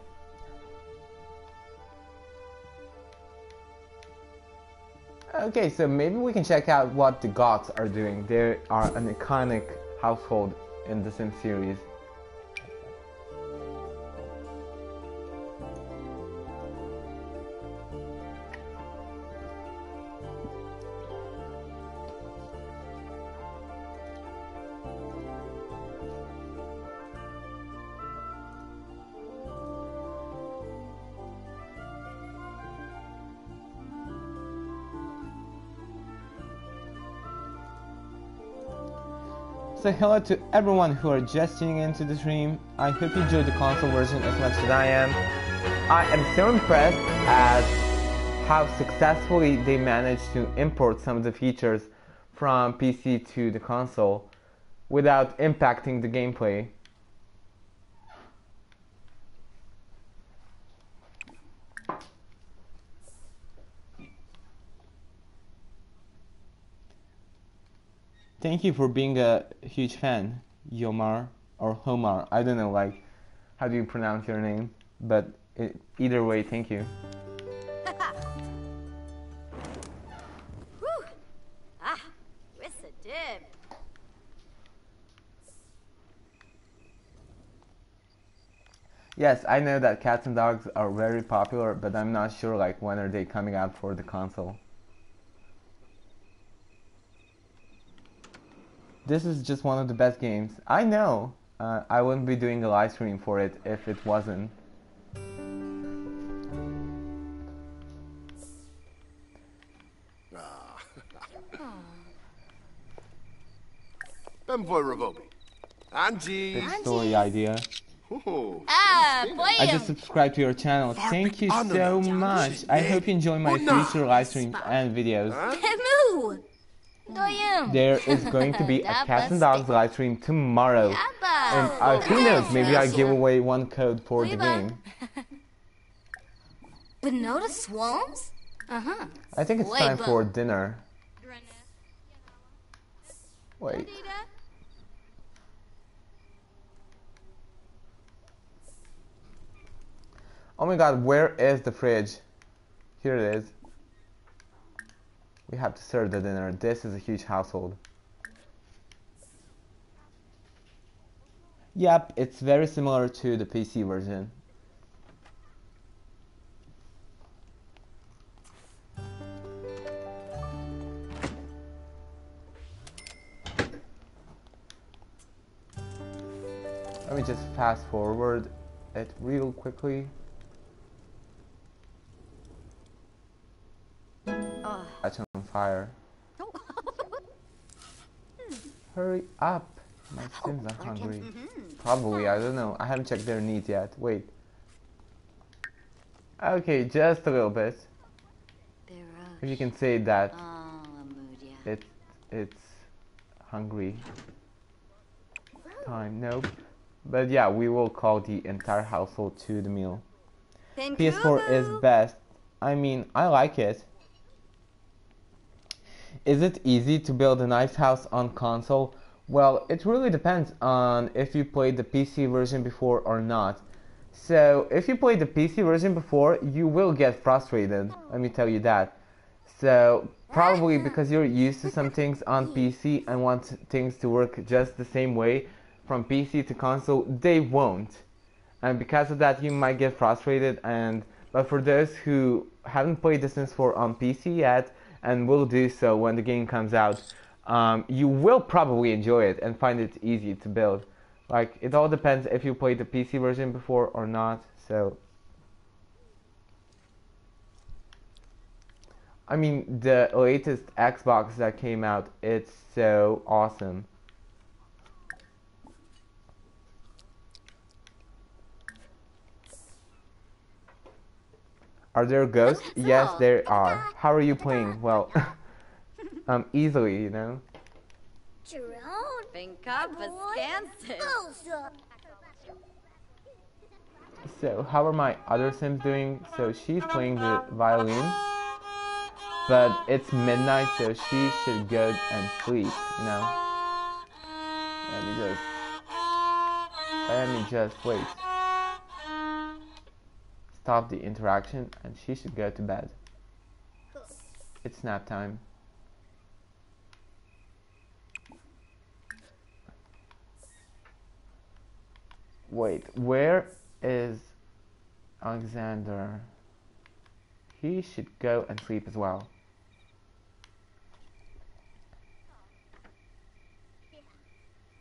Okay, so maybe we can check out what the goths are doing. They are an iconic household in the Sims series. So hello to everyone who are just tuning into the stream. I hope you enjoyed the console version as much as I am. I am so impressed at how successfully they managed to import some of the features from P C to the console without impacting the gameplay. Thank you for being a huge fan, Yomar or Homar. I don't know, like, how do you pronounce your name? But it, either way, thank you. Ah, it's a dip. Yes, I know that Cats and Dogs are very popular, but I'm not sure, like, when are they coming out for the console. This is just one of the best games. I know. Uh, I wouldn't be doing a live stream for it if it wasn't. Angie. Story idea. Oh, I just subscribed to your channel. Thank you so much. I hope you enjoy my future live streams and videos. There is going to be a Cats and Dogs live stream tomorrow, and uh, who knows, maybe I give away one code for the game. But notice swarms? Uh-huh. I think it's time for dinner. Wait. Oh my god, where is the fridge? Here it is. We have to serve the dinner. This is a huge household. Yep, it's very similar to the P C version. Let me just fast forward it real quickly. Catch on fire. Hurry up. My Sims are hungry. Probably, I don't know. I haven't checked their needs yet. Wait. Okay, just a little bit. If you can say that it's, it's hungry time. Nope. But yeah, we will call the entire household to the meal. P S four is best. I mean, I like it. Is it easy to build a nice house on console? Well, it really depends on if you played the P C version before or not. So, if you played the P C version before, you will get frustrated, let me tell you that. So, probably because you're used to some things on P C and want things to work just the same way from P C to console, they won't. And because of that, you might get frustrated. And but for those who haven't played The Sims four on P C yet, and will do so when the game comes out, um, you will probably enjoy it and find it easy to build. Like, it all depends if you played the P C version before or not, so... I mean, the latest Xbox that came out, it's so awesome. Are there ghosts? Yes, there are. How are you playing? Well, um, easily, you know. So, how are my other Sims doing? So, she's playing the violin. But it's midnight, so she should go and sleep, you know. Let me just... Let me just wait. Stop the interaction, and she should go to bed. It's nap time. Wait, where is Alexander? He should go and sleep as well.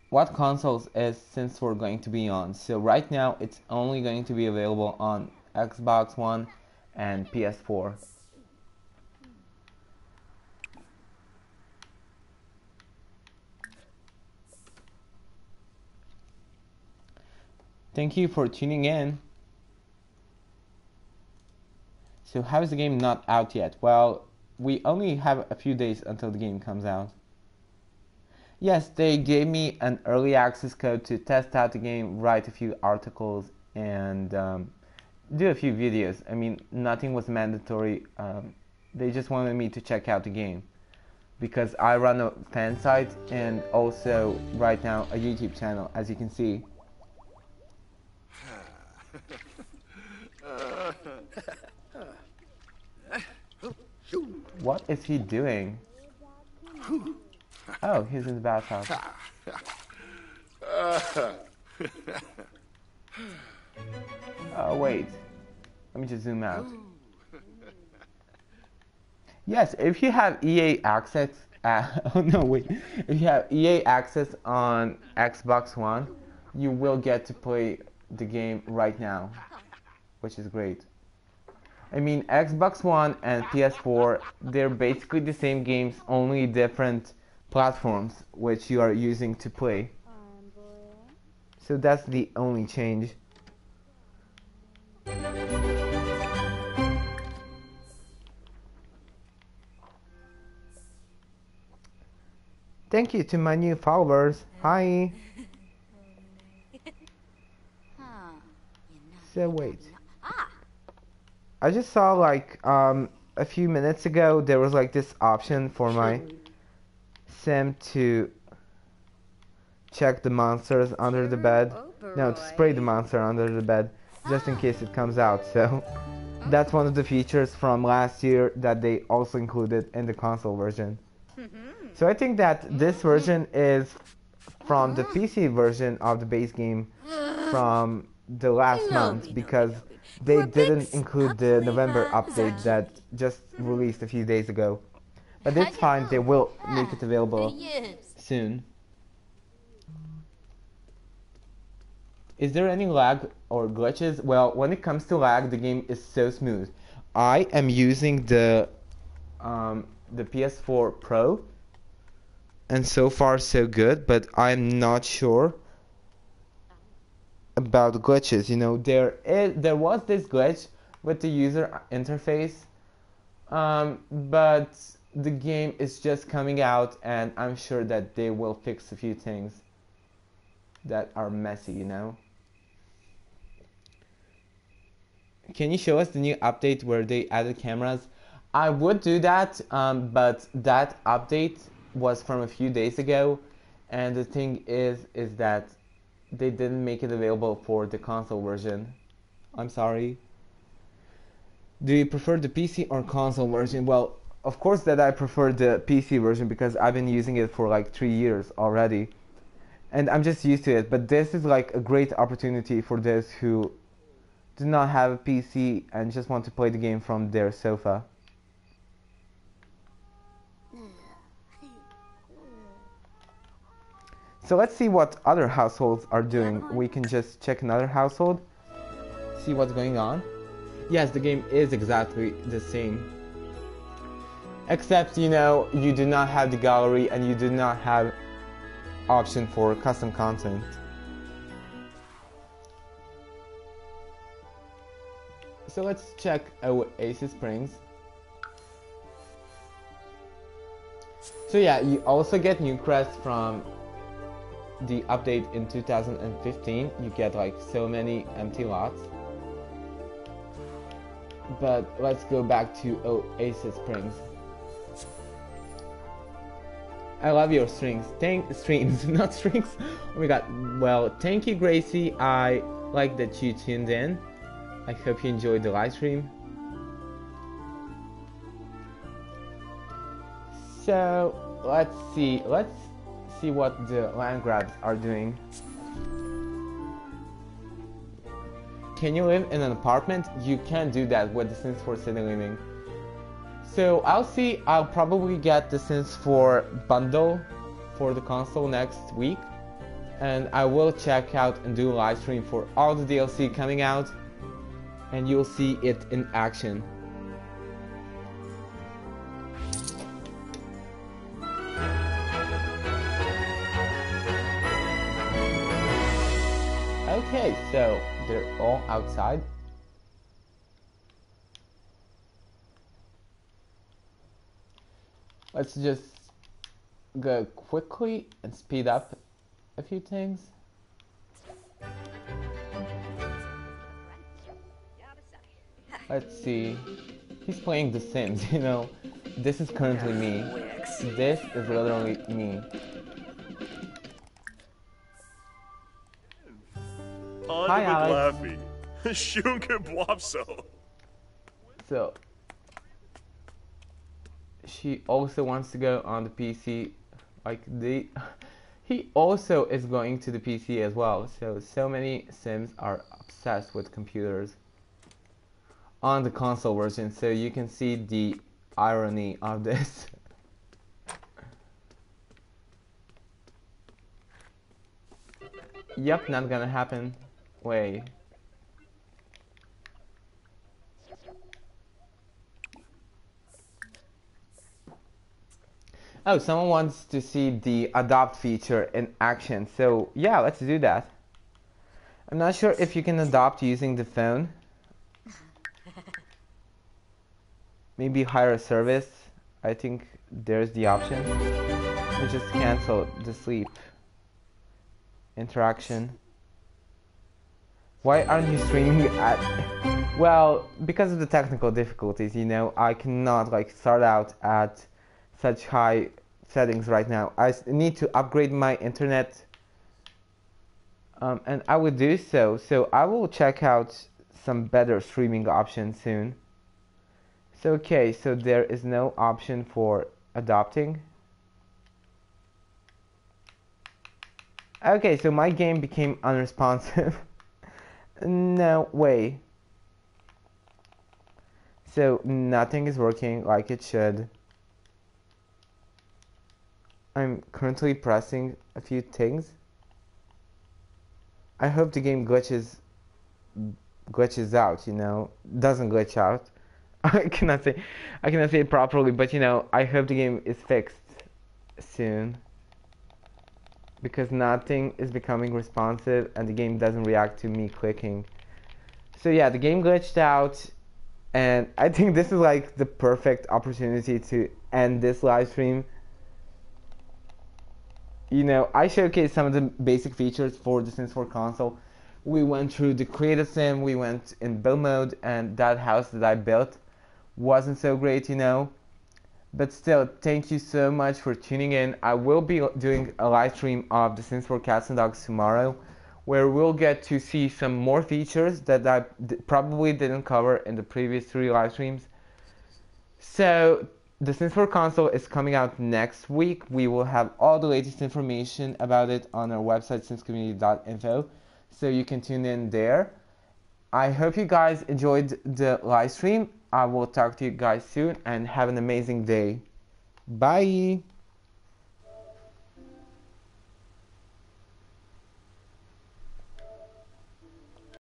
What consoles is Sims four going to be on? So right now it's only going to be available on Xbox One and P S four. Thank you for tuning in. So how is the game not out yet? Well, we only have a few days until the game comes out. Yes, they gave me an early access code to test out the game, write a few articles, and um, do a few videos. I mean, nothing was mandatory. Um, they just wanted me to check out the game. Because I run a fan site and also right now a YouTube channel, as you can see. What is he doing? Oh, he's in the bathhouse. Oh, wait. Let me just zoom out. Yes, if you have E A access... Uh, oh, no, wait. If you have E A access on Xbox One, you will get to play the game right now, which is great. I mean, Xbox One and P S four, they're basically the same games, only different platforms which you are using to play. So that's the only change. Thank you to my new followers. Hi. So wait. I just saw, like, um, a few minutes ago, there was, like, this option for my sim to check the monsters under the bed. No, to spray the monster under the bed, just in case it comes out. So, that's one of the features from last year that they also included in the console version. So, I think that this version is from the P C version of the base game from the last month, because... they didn't include the November update that just released a few days ago. But it's fine, they will make it available soon. Is there any lag or glitches? Well, when it comes to lag, the game is so smooth. I am using the um, the P S four Pro, and so far so good, but I'm not sure about glitches. You know, there is there was this glitch with the user interface, um, but the game is just coming out, and I'm sure that they will fix a few things that are messy, you know. Can you show us the new update where they added cameras? I would do that, um, but that update was from a few days ago, and the thing is is that they didn't make it available for the console version. I'm sorry. Do you prefer the P C or console version? Well, of course that I prefer the P C version, because I've been using it for like three years already. And I'm just used to it. But this is like a great opportunity for those who do not have a P C and just want to play the game from their sofa. So let's see what other households are doing. We can just check another household, see what's going on. Yes, the game is exactly the same. Except, you know, you do not have the gallery and you do not have option for custom content. So let's check Oasis Springs. So yeah, you also get Newcrest from the update in two thousand fifteen. You get like so many empty lots. But let's go back to Oasis Springs. I love your strings. Thank streams, not strings. Oh my god. Well, thank you, Gracie. I like that you tuned in. I hope you enjoyed the live stream. So let's see. Let's see what the land grabs are doing. Can you live in an apartment? You can't do that with the Sims four City Living. So I'll see, I'll probably get the Sims four bundle for the console next week. And I will check out and do a live stream for all the D L C coming out. And you'll see it in action. Okay, so they're all outside. Let's just go quickly and speed up a few things. Let's see. He's playing The Sims, you know. This is currently me. This is literally me. Hi, Alex. So she also wants to go on the P C, like the he also is going to the P C as well. So so many Sims are obsessed with computers on the console version, so you can see the irony of this. Yep, not gonna happen. Wait. Oh, someone wants to see the adopt feature in action, so yeah, let's do that. I'm not sure if you can adopt using the phone. Maybe hire a service. I think there's the option. We just cancel the sleep interaction. Why aren't you streaming at... Well, because of the technical difficulties, you know, I cannot like start out at such high settings right now. I need to upgrade my internet, um, and I will do so. So I will check out some better streaming options soon. So okay, so there is no option for adopting. Okay, so my game became unresponsive. No way. So nothing is working like it should. I'm currently pressing a few things. I hope the game glitches glitches out, you know, doesn't glitch out. I cannot say I cannot say it properly, but you know, I hope the game is fixed soon, because nothing is becoming responsive and the game doesn't react to me clicking. So yeah, the game glitched out, and I think this is like the perfect opportunity to end this live stream. You know, I showcased some of the basic features for the Sims four console. We went through the creative sim, we went in build mode, and that house that I built wasn't so great, you know. But still, thank you so much for tuning in. I will be doing a live stream of the Sims four Cats and Dogs tomorrow, where we'll get to see some more features that I probably didn't cover in the previous three live streams. So the Sims four console is coming out next week. We will have all the latest information about it on our website, Sims Community dot info, so you can tune in there. I hope you guys enjoyed the live stream. I will talk to you guys soon, and have an amazing day. Bye!